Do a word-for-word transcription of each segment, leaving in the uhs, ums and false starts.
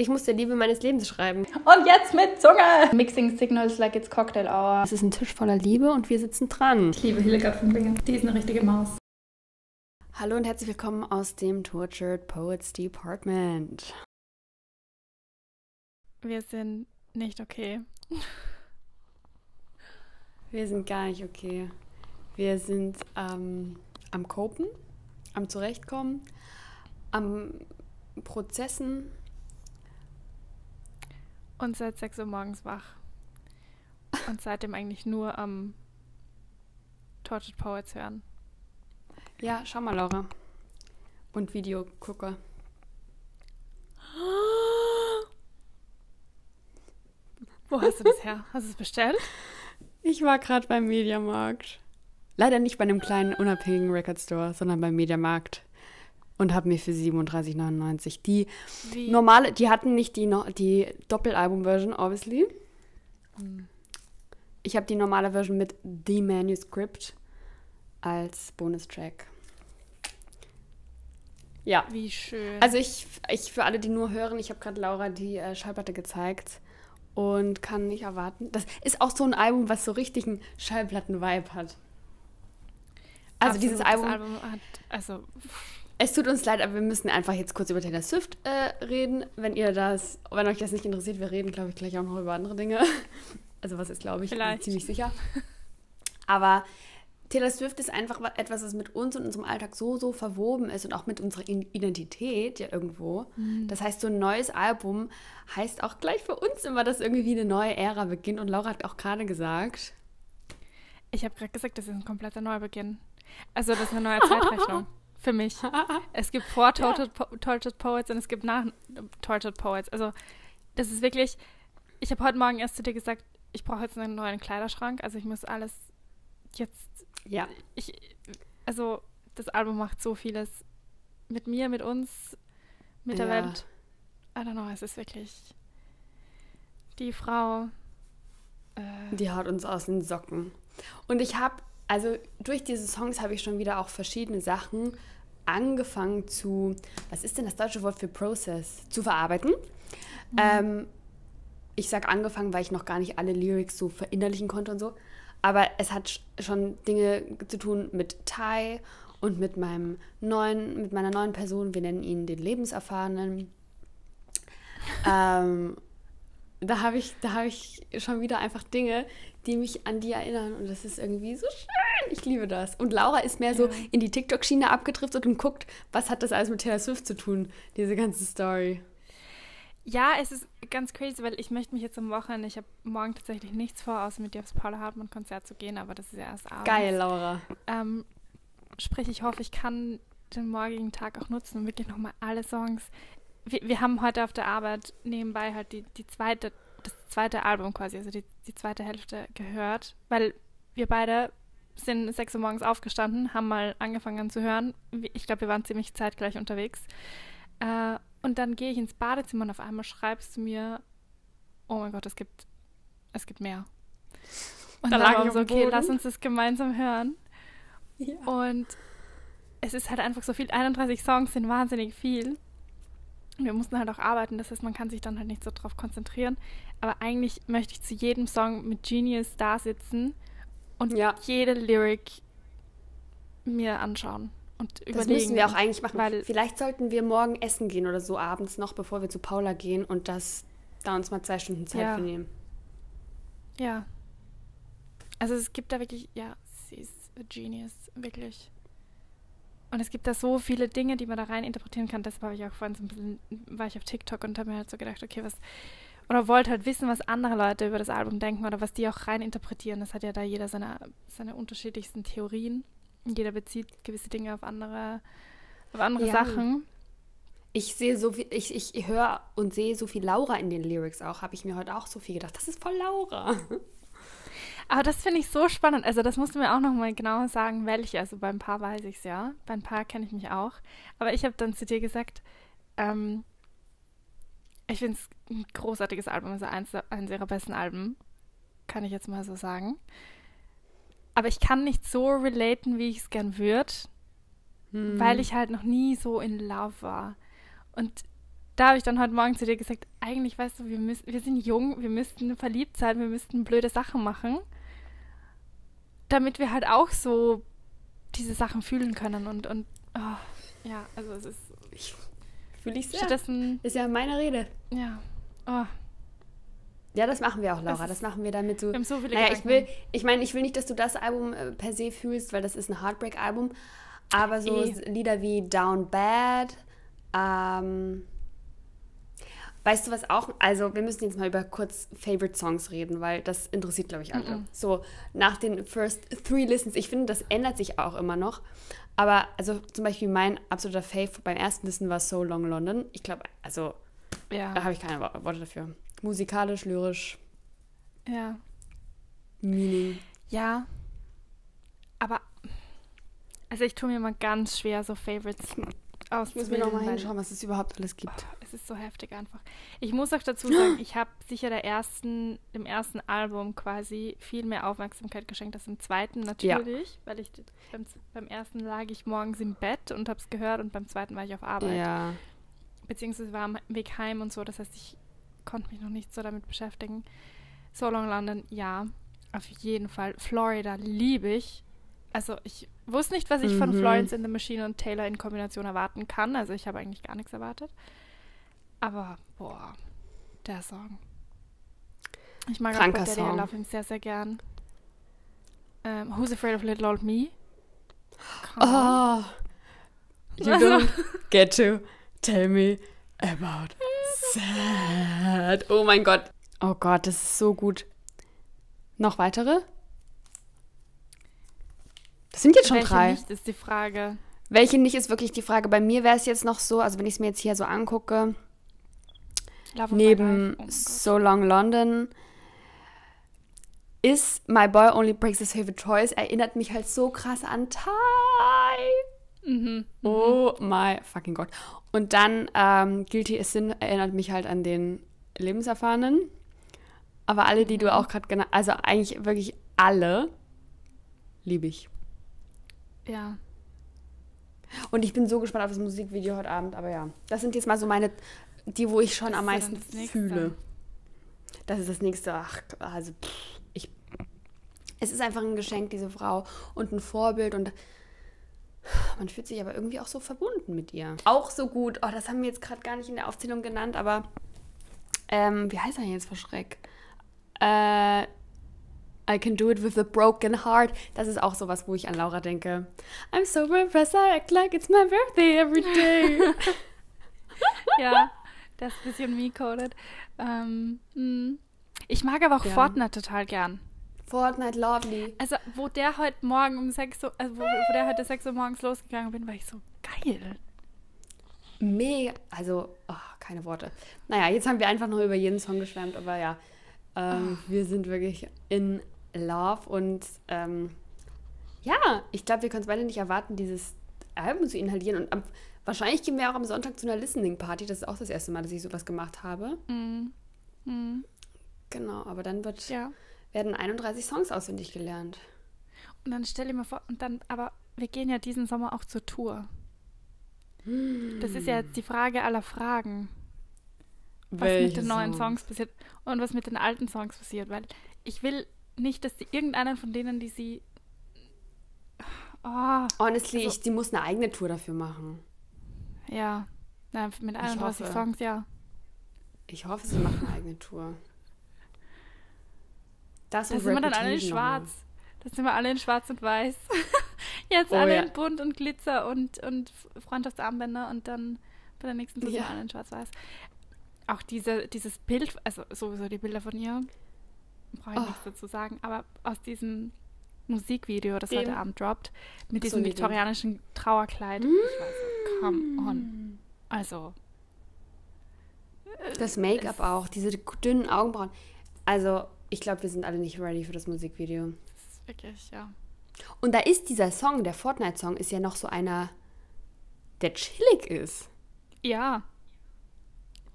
Ich muss der Liebe meines Lebens schreiben. Und jetzt mit Zunge! Mixing signals like it's cocktail hour. Es ist ein Tisch voller Liebe und wir sitzen dran. Ich liebe Hildegard von Bingen. Die ist eine richtige Maus. Hallo und herzlich willkommen aus dem Tortured Poets Department. Wir sind nicht okay. Wir sind gar nicht okay. Wir sind ähm, am Copen, am Zurechtkommen, am Prozessen. Und seit sechs Uhr morgens wach. Und seitdem eigentlich nur am Tortured Poets hören. Ja, schau mal, Laura. Und Video gucke. Wo hast du das her? Hast du es bestellt? Ich war gerade beim Media Markt. Leider nicht bei einem kleinen unabhängigen Record Store, sondern beim Media Markt. Und habe mir für siebenunddreißig neunundneunzig die Wie? normale, die hatten nicht die, die Doppelalbum-Version, obviously. Hm. Ich habe die normale Version mit The Manuscript als Bonustrack. Ja. Wie schön. Also ich, ich für alle, die nur hören, ich habe gerade Laura die äh, Schallplatte gezeigt und kann nicht erwarten. Das ist auch so ein Album, was so richtig einen Schallplatten-Vibe hat. Also Absolut, dieses Album, Album hat, also... Es tut uns leid, aber wir müssen einfach jetzt kurz über Taylor Swift äh, reden. Wenn ihr das, wenn euch das nicht interessiert, wir reden, glaube ich, gleich auch noch über andere Dinge. Also was ist, glaube ich, Vielleicht. ziemlich sicher. Aber Taylor Swift ist einfach etwas, was mit uns und unserem Alltag so, so verwoben ist und auch mit unserer Identität ja irgendwo. Mhm. Das heißt, so ein neues Album heißt auch gleich für uns immer, dass irgendwie eine neue Ära beginnt. Und Laura hat auch gerade gesagt... Ich habe gerade gesagt, das ist ein kompletter Neubeginn. Also das ist eine neue Zeitrechnung. Für mich. Es gibt vor Tortured, ja. po- Tortured Poets und es gibt nach Tortured Poets. Also das ist wirklich, ich habe heute Morgen erst zu dir gesagt, ich brauche jetzt einen neuen Kleiderschrank. Also ich muss alles jetzt, ja. ich, also das Album macht so vieles mit mir, mit uns, mit der ja. Welt. I don't know, es ist wirklich die Frau. Äh, die haut uns aus den Socken. Und ich habe Also durch diese Songs habe ich schon wieder auch verschiedene Sachen angefangen zu, was ist denn das deutsche Wort für Process? Zu verarbeiten. Mhm. Ähm, ich sage angefangen, weil ich noch gar nicht alle Lyrics so verinnerlichen konnte und so. Aber es hat schon Dinge zu tun mit Ty und mit meinem neuen, mit meiner neuen Person. Wir nennen ihn den Lebenserfahrenen. ähm, da habe ich, da habe ich schon wieder einfach Dinge, die mich an die erinnern. Und das ist irgendwie so schön. Ich liebe das. Und Laura ist mehr so ja. in die TikTok-Schiene abgedriftet und guckt, was hat das alles mit Taylor Swift zu tun, diese ganze Story. Ja, es ist ganz crazy, weil ich möchte mich jetzt am Wochenende, ich habe morgen tatsächlich nichts vor, außer mit dir aufs Paula Hartmann-Konzert zu gehen, aber das ist ja erst abends. Geil, Laura. Ähm, sprich, ich hoffe, ich kann den morgigen Tag auch nutzen und wirklich nochmal alle Songs. Wir, wir haben heute auf der Arbeit nebenbei halt die, die zweite das zweite Album quasi, also die, die zweite Hälfte gehört, weil wir beide sind sechs Uhr morgens aufgestanden, haben mal angefangen zu hören. Ich glaube, wir waren ziemlich zeitgleich unterwegs. Äh, und dann gehe ich ins Badezimmer und auf einmal schreibst du mir, oh mein Gott, es gibt, es gibt mehr. Und da dann war ich so, okay, lass uns das gemeinsam hören. Ja. Und es ist halt einfach so viel, einunddreißig Songs sind wahnsinnig viel. Wir mussten halt auch arbeiten, das heißt, man kann sich dann halt nicht so drauf konzentrieren. Aber eigentlich möchte ich zu jedem Song mit Genius da sitzen und ja. jede Lyric mir anschauen und überlegen. Das müssen wir auch eigentlich machen. Weil Vielleicht sollten wir morgen essen gehen oder so abends noch, bevor wir zu Paula gehen und das da uns mal zwei Stunden Zeit ja. für nehmen. Ja. Also es gibt da wirklich, ja, sie ist a Genius, wirklich. Und es gibt da so viele Dinge, die man da rein interpretieren kann. Deshalb habe ich auch vorhin so ein bisschen, war ich auf TikTok und habe mir halt so gedacht, okay, was, oder wollte halt wissen, was andere Leute über das Album denken oder was die auch rein interpretieren. Das hat ja da jeder seine, seine unterschiedlichsten Theorien. Jeder bezieht gewisse Dinge auf andere, auf andere ja. Sachen. Ich sehe so viel, ich, ich höre und sehe so viel Laura in den Lyrics auch, habe ich mir heute auch so viel gedacht. Das ist voll Laura. Aber das finde ich so spannend. Also das musst du mir auch nochmal genau sagen, welche. Also bei ein paar weiß ich es ja. Bei ein paar kenne ich mich auch. Aber ich habe dann zu dir gesagt, ähm, ich finde es ein großartiges Album. Also eins, eins ihrer besten Alben, kann ich jetzt mal so sagen. Aber ich kann nicht so relaten, wie ich es gern würde, hm. weil ich halt noch nie so in Love war. Und da habe ich dann heute Morgen zu dir gesagt, eigentlich, weißt du, wir, müß, wir sind jung, wir müssten verliebt sein, wir müssten blöde Sachen machen, damit wir halt auch so diese Sachen fühlen können. Und, und oh, ja, also es ist... Ich fühle ich sehr. Stattdessen, ist ja meine Rede. Ja. Oh. Ja, das machen wir auch, Laura. Das, das machen wir damit so. Wir haben so viele naja, Gedanken. Ich will, ich meine, ich will nicht, dass du das Album äh, per se fühlst, weil das ist ein Heartbreak-Album. Aber so e. Lieder wie Down Bad, ähm, weißt du was auch? Also wir müssen jetzt mal über kurz Favorite Songs reden, weil das interessiert, glaube ich, alle. Mm-mm. So nach den first three listens, ich finde, das ändert sich auch immer noch. Aber also zum Beispiel mein absoluter Fave beim ersten Listen war So Long London. Ich glaube, also ja. Da habe ich keine Worte dafür. Musikalisch, lyrisch. Ja. Meaning. Ja. Aber also ich tue mir mal ganz schwer, so Favorites auszuwählen. Ich muss mir nochmal hinschauen, was es überhaupt alles gibt. Oh, es ist so heftig einfach. Ich muss auch dazu sagen, ich habe sicher der ersten, dem ersten Album quasi viel mehr Aufmerksamkeit geschenkt als im zweiten natürlich, ja. Weil ich beim, beim ersten lag ich morgens im Bett und habe es gehört und beim zweiten war ich auf Arbeit. Ja. Beziehungsweise war am Weg heim und so, das heißt, ich konnte mich noch nicht so damit beschäftigen. So Long London, ja, auf jeden Fall. Florida liebe ich. Also ich wusste nicht, was ich mhm. von Florence and the Machine und Taylor in Kombination erwarten kann. Also ich habe eigentlich gar nichts erwartet. Aber, boah, der Song. Ich mag auch Daddy, I love him sehr, sehr gern. Um, Who's Afraid of Little Old Me? Come oh, you also. Don't get to tell me about sad. Oh mein Gott. Oh Gott, das ist so gut. Noch weitere? Das sind jetzt schon welche drei. Welche nicht ist die Frage. Welche nicht ist wirklich die Frage. Bei mir wäre es jetzt noch so, also wenn ich es mir jetzt hier so angucke, Love neben oh So Long London, ist My Boy Only Breaks His Favorite Toys, erinnert mich halt so krass an Ty. Mhm. Oh mhm. my fucking Gott. Und dann ähm, Guilty as Sin erinnert mich halt an den Lebenserfahrenen. Aber alle, die mhm. du auch gerade genannt hast, also eigentlich wirklich alle, liebe ich. Ja. Und ich bin so gespannt auf das Musikvideo heute Abend, aber ja. Das sind jetzt mal so meine, die, wo ich schon das am meisten fühle. Das ist das Nächste. Ach, also pff, ich... Es ist einfach ein Geschenk, diese Frau. Und ein Vorbild und... Man fühlt sich aber irgendwie auch so verbunden mit ihr. Auch so gut. Oh, das haben wir jetzt gerade gar nicht in der Aufzählung genannt, aber... Ähm, wie heißt er jetzt vor Schreck? Äh... I can do it with a broken heart. Das ist auch sowas, wo ich an Laura denke. I'm so impressed, I act like it's my birthday every day. Ja, das ist ein bisschen me-coded. Ähm, ich mag aber auch ja. Fortnite total gern. Fortnite lovely. Also, wo der heute morgen um sechs Uhr, also wo, wo der heute sechs Uhr morgens losgegangen bin, war ich so geil. Mega, also, oh, keine Worte. Naja, jetzt haben wir einfach nur über jeden Song geschwärmt, aber ja. Ähm, oh. Wir sind wirklich in Love und ähm, ja, ich glaube, wir können es beide nicht erwarten, dieses Album zu inhalieren und am, wahrscheinlich gehen wir auch am Sonntag zu einer Listening-Party, das ist auch das erste Mal, dass ich sowas gemacht habe. Mm. Mm. Genau, aber dann wird, ja. werden einunddreißig Songs auswendig gelernt. Und dann stell dir mal vor, und dann, aber wir gehen ja diesen Sommer auch zur Tour. Mm. Das ist ja jetzt die Frage aller Fragen. Was Welche mit den neuen Songs? Songs passiert und was mit den alten Songs passiert, weil ich will nicht, dass die irgendeiner von denen, die sie... Oh, Honestly, also, ich, die muss eine eigene Tour dafür machen. Ja, na, mit einunddreißig Songs, ja. Ich hoffe, sie macht eine eigene Tour. Das da sind wir dann alle in schwarz. Da sind wir alle in schwarz und weiß. Jetzt oh, alle ja. in bunt und Glitzer und, und Freundschaftsarmbänder und dann bei der nächsten Tour ja. sind wir alle in schwarz-weiß. Auch diese, dieses Bild, also sowieso die Bilder von ihr, brauche ich oh. nichts dazu sagen, aber aus diesem Musikvideo, das Dem. heute Abend droppt, mit diesem so viktorianischen Trauerkleid. Mm. Ich weiß, come on. Also. Das Make-up auch, diese dünnen Augenbrauen. Also, ich glaube, wir sind alle nicht ready für das Musikvideo. Das ist wirklich, ja. Und da ist dieser Song, der Fortnite-Song, ist ja noch so einer, der chillig ist. Ja.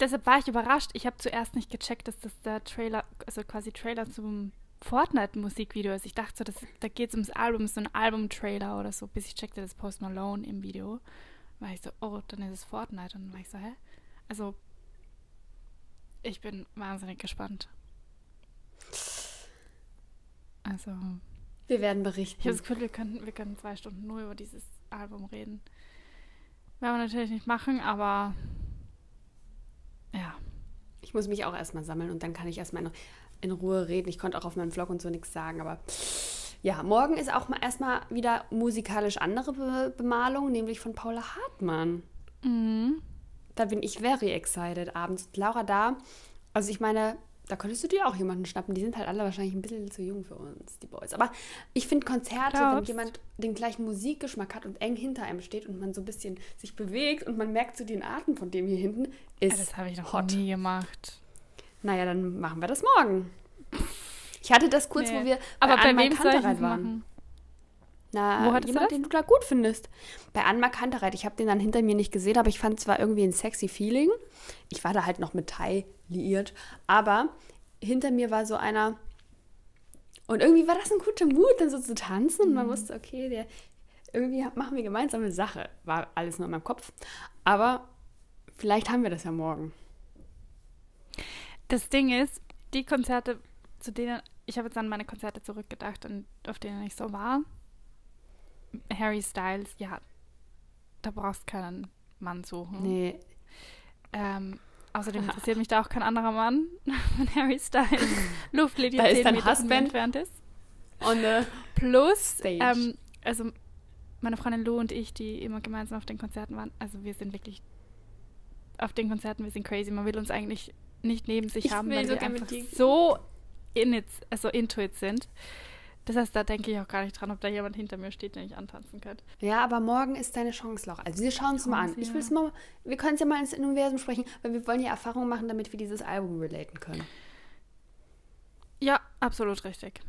Deshalb war ich überrascht. Ich habe zuerst nicht gecheckt, dass das der Trailer, also quasi Trailer zum Fortnite-Musikvideo ist. Ich dachte so, das, da geht es ums Album, so ein Album-Trailer oder so, bis ich checkte, das Post Malone im Video. War ich so, oh, dann ist es Fortnite. Und dann war ich so, hä? Also, Ich bin wahnsinnig gespannt. Also. Wir werden berichten. Ich habe das Gefühl, wir können, wir können zwei Stunden nur über dieses Album reden. Werden wir natürlich nicht machen, aber ja. Ich muss mich auch erstmal sammeln und dann kann ich erstmal in, in Ruhe reden. Ich konnte auch auf meinem Vlog und so nichts sagen, aber ja, morgen ist auch mal erstmal wieder musikalisch andere Be- Bemalung, nämlich von Paula Hartmann. Mhm. Da bin ich very excited abends. Und Laura da, also ich meine, da könntest du dir auch jemanden schnappen. Die sind halt alle wahrscheinlich ein bisschen zu jung für uns, die Boys. Aber ich finde Konzerte, Glaubst? wenn jemand den gleichen Musikgeschmack hat und eng hinter einem steht und man so ein bisschen sich bewegt und man merkt so den Atem von dem hier hinten, ist Das habe ich noch hot. nie gemacht. Naja, dann machen wir das morgen. Ich hatte das kurz, nee. wo wir bei Aber Anmar Kantereit waren. Machen? Na, wo hattest jemand, du das? Den du da gut findest. Bei Anmar Kantereit. Ich habe den dann hinter mir nicht gesehen, aber ich fand zwar irgendwie ein sexy Feeling. Ich war da halt noch mit Thai liiert. Aber hinter mir war so einer. Und irgendwie war das ein guter Mut, dann so zu tanzen. Und man mhm. wusste, okay, der, irgendwie machen wir gemeinsame Sache. War alles nur in meinem Kopf. Aber vielleicht haben wir das ja morgen. Das Ding ist, die Konzerte, zu denen, ich habe jetzt an meine Konzerte zurückgedacht, und auf denen ich so war. Harry Styles, ja, da brauchst keinen Mann suchen. Nee. Ähm, außerdem interessiert mich da auch kein anderer Mann von Harry Styles. Luftlinie zehn Meter von mir entfernt ist. Und plus, ähm, also meine Freundin Lou und ich, die immer gemeinsam auf den Konzerten waren, also wir sind wirklich auf den Konzerten, wir sind crazy. Man will uns eigentlich nicht neben sich ich haben, weil wir einfach so in it, also into it sind. Das heißt, da denke ich auch gar nicht dran, ob da jemand hinter mir steht, den ich antanzen könnte. Ja, aber morgen ist deine Chance, Laura. Also wir schauen es mal an. Ja. Ich will's mal, wir können es ja mal ins Universum sprechen, weil wir wollen ja Erfahrungen machen, damit wir dieses Album relaten können. Ja, absolut richtig.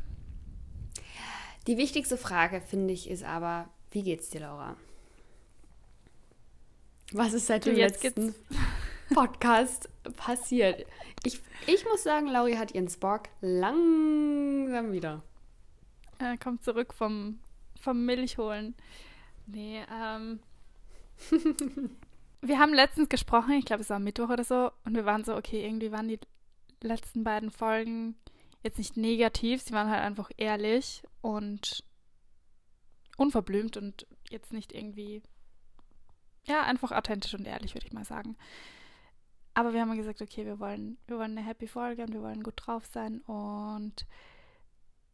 Die wichtigste Frage, finde ich, ist aber, wie geht's dir, Laura? Was ist seit dem letzten Podcast passiert? Ich, ich muss sagen, Lauri hat ihren Spark langsam wieder. Er kommt zurück vom, vom Milch holen. Nee, ähm. Wir haben letztens gesprochen, ich glaube, es war Mittwoch oder so, und wir waren so, okay, irgendwie waren die letzten beiden Folgen jetzt nicht negativ, sie waren halt einfach ehrlich und unverblümt und jetzt nicht irgendwie, ja, einfach authentisch und ehrlich, würde ich mal sagen. Aber wir haben gesagt, okay, wir wollen, wir wollen eine happy Folge und wir wollen gut drauf sein und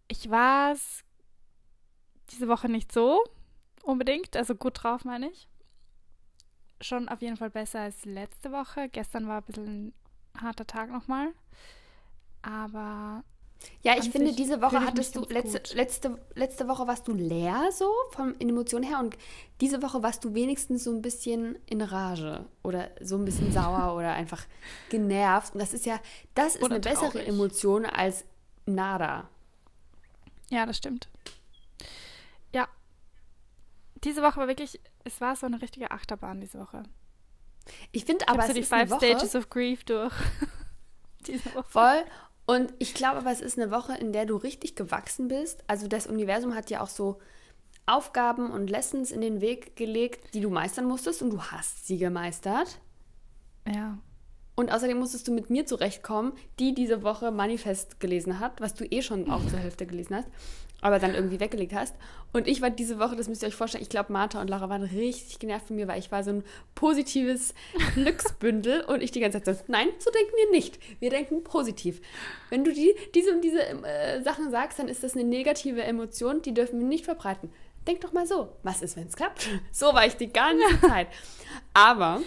ich war es diese Woche nicht so unbedingt, also gut drauf meine ich. Schon auf jeden Fall besser als letzte Woche. Gestern war ein bisschen ein harter Tag nochmal, aber ja, ich finde, diese Woche hattest du, letzte, letzte, letzte Woche warst du leer so, von Emotionen her und diese Woche warst du wenigstens so ein bisschen in Rage oder so ein bisschen sauer oder einfach genervt und das ist ja, das ist eine bessere Emotion als nada. Ja, das stimmt. Ja, diese Woche war wirklich, es war so eine richtige Achterbahn diese Woche. Ich finde aber, es ist die Five Stages of Grief durch diese Woche. Voll. Und ich glaube aber, es ist eine Woche, in der du richtig gewachsen bist. Also das Universum hat ja auch so Aufgaben und Lessons in den Weg gelegt, die du meistern musstest und du hast sie gemeistert. Ja. Und außerdem musstest du mit mir zurechtkommen, die diese Woche Manifest gelesen hat, was du eh schon auch zur Hälfte gelesen hast, aber dann irgendwie weggelegt hast. Und ich war diese Woche, das müsst ihr euch vorstellen, ich glaube, Martha und Lara waren richtig genervt von mir, weil ich war so ein positives Glücksbündel und ich die ganze Zeit so, nein, so denken wir nicht. Wir denken positiv. Wenn du die, diese und diese äh, Sachen sagst, dann ist das eine negative Emotion, die dürfen wir nicht verbreiten. Denk doch mal so, was ist, wenn es klappt? So war ich die ganze Zeit. Aber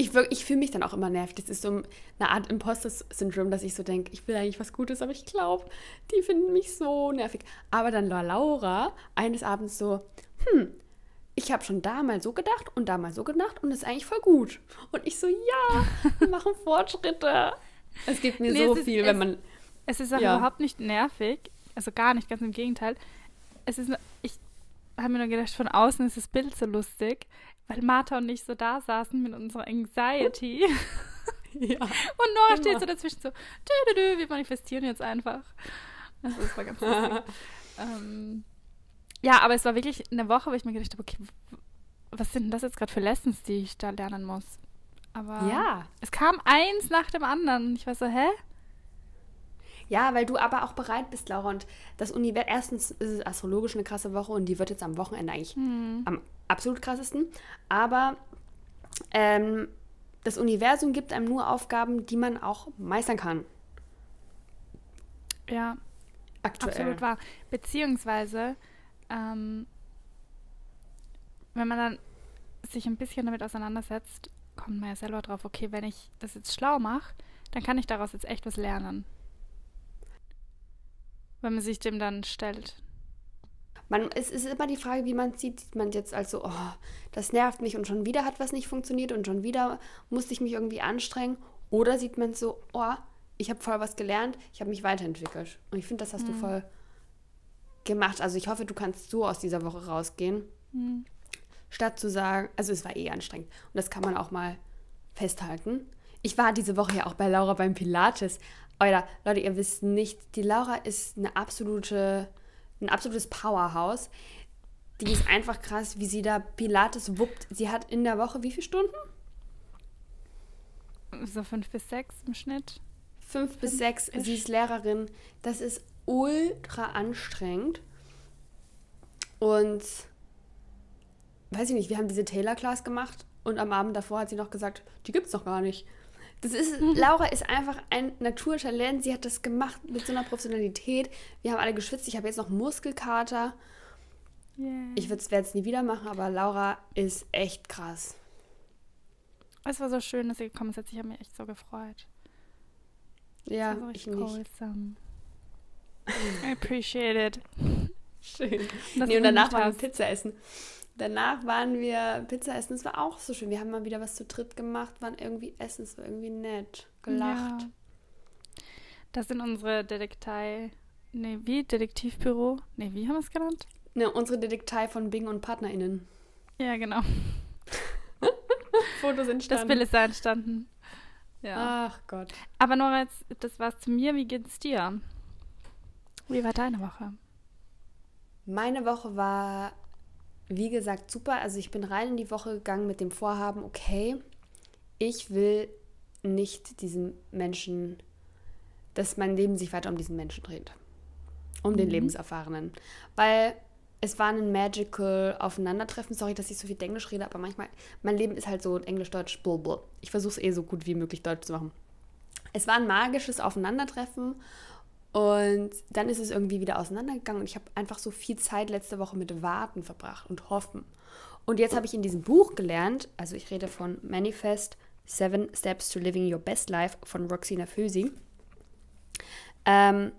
Ich, ich fühle mich dann auch immer nervig. Das ist so eine Art Imposter-Syndrom, dass ich so denke, ich will eigentlich was Gutes, aber ich glaube, die finden mich so nervig. Aber dann war Laura eines Abends so, hm, ich habe schon da mal so gedacht und da mal so gedacht und das ist eigentlich voll gut. Und ich so, ja, wir machen Fortschritte. Es gibt mir nee, so viel, ist, wenn man... Es ist auch ja. überhaupt nicht nervig, also gar nicht, ganz im Gegenteil. Es ist, ich habe mir nur gedacht, von außen ist das Bild so lustig, weil Martha und ich so da saßen mit unserer Anxiety. Ja, und Nora immer. Steht so dazwischen so, dü, dü, dü, wir manifestieren jetzt einfach. Also das war ganz lustig. ähm, ja, aber es war wirklich eine Woche, wo ich mir gedacht habe, okay, was sind denn das jetzt gerade für Lessons, die ich da lernen muss? Aber ja, es kam eins nach dem anderen. Ich war so, hä? Ja, weil du aber auch bereit bist, Laura. Und das Universum, erstens ist es astrologisch eine krasse Woche und die wird jetzt am Wochenende eigentlich hm. am absolut krassesten. Aber ähm, das Universum gibt einem nur Aufgaben, die man auch meistern kann. Ja, aktuell. Absolut wahr. Beziehungsweise, ähm, wenn man dann sich ein bisschen damit auseinandersetzt, kommt man ja selber drauf, okay, wenn ich das jetzt schlau mache, dann kann ich daraus jetzt echt was lernen. Wenn man sich dem dann stellt. Man, es ist immer die Frage, wie man es sieht. Sieht man es jetzt als so, oh, das nervt mich und schon wieder hat was nicht funktioniert und schon wieder musste ich mich irgendwie anstrengen. Oder sieht man es so, oh, ich habe voll was gelernt, ich habe mich weiterentwickelt. Und ich finde, das hast mhm. du voll gemacht. Also ich hoffe, du kannst so aus dieser Woche rausgehen. Mhm. Statt zu sagen, also es war eh anstrengend. Und das kann man auch mal festhalten. Ich war diese Woche ja auch bei Laura beim Pilates. Oder, Leute, ihr wisst nicht, die Laura ist eine absolute, ein absolutes Powerhouse. Die ist einfach krass, wie sie da Pilates wuppt. Sie hat in der Woche wie viele Stunden? So fünf bis sechs im Schnitt. Fünf, fünf bis sechs. Ist. Sie ist Lehrerin. Das ist ultra anstrengend. Und, weiß ich nicht, wir haben diese Taylor-Class gemacht und am Abend davor hat sie noch gesagt, die gibt's noch gar nicht. Das ist, Laura ist einfach ein Naturtalent. Sie hat das gemacht mit so einer Professionalität. Wir haben alle geschwitzt. Ich habe jetzt noch Muskelkater. Yeah. Ich werde es nie wieder machen, aber Laura ist echt krass. Es war so schön, dass ihr gekommen seid. Ich habe mich echt so gefreut. Ja, so ich nicht. I appreciate it. Schön. Nee, und danach waren wir Pizza essen. Danach waren wir Pizza essen, es war auch so schön. Wir haben mal wieder was zu dritt gemacht, waren irgendwie essen, es war irgendwie nett, gelacht. Ja. Das sind unsere Detektei, ne, wie? Detektivbüro? Ne, wie haben wir es genannt? Ne, unsere Detektei von Bing und PartnerInnen. Ja, genau. Fotos entstanden. Das Bild ist da entstanden. Ja. Ach Gott. Aber Nora, jetzt, das war's zu mir, wie geht's dir? Wie war deine Woche? Meine Woche war... Wie gesagt, super. Also ich bin rein in die Woche gegangen mit dem Vorhaben, okay, ich will nicht diesen Menschen, dass mein Leben sich weiter um diesen Menschen dreht. Um mhm. den Lebenserfahrenen. Weil es war ein magical Aufeinandertreffen. Sorry, dass ich so viel Englisch rede, aber manchmal, mein Leben ist halt so Englisch-Deutsch. Blubblub. Ich versuche es eh so gut wie möglich Deutsch zu machen. Es war ein magisches Aufeinandertreffen. Und dann ist es irgendwie wieder auseinandergegangen und ich habe einfach so viel Zeit letzte Woche mit Warten verbracht und Hoffen. Und jetzt habe ich in diesem Buch gelernt, also ich rede von Manifest: Seven Steps to Living Your Best Life von Roxina Fösi, ähm,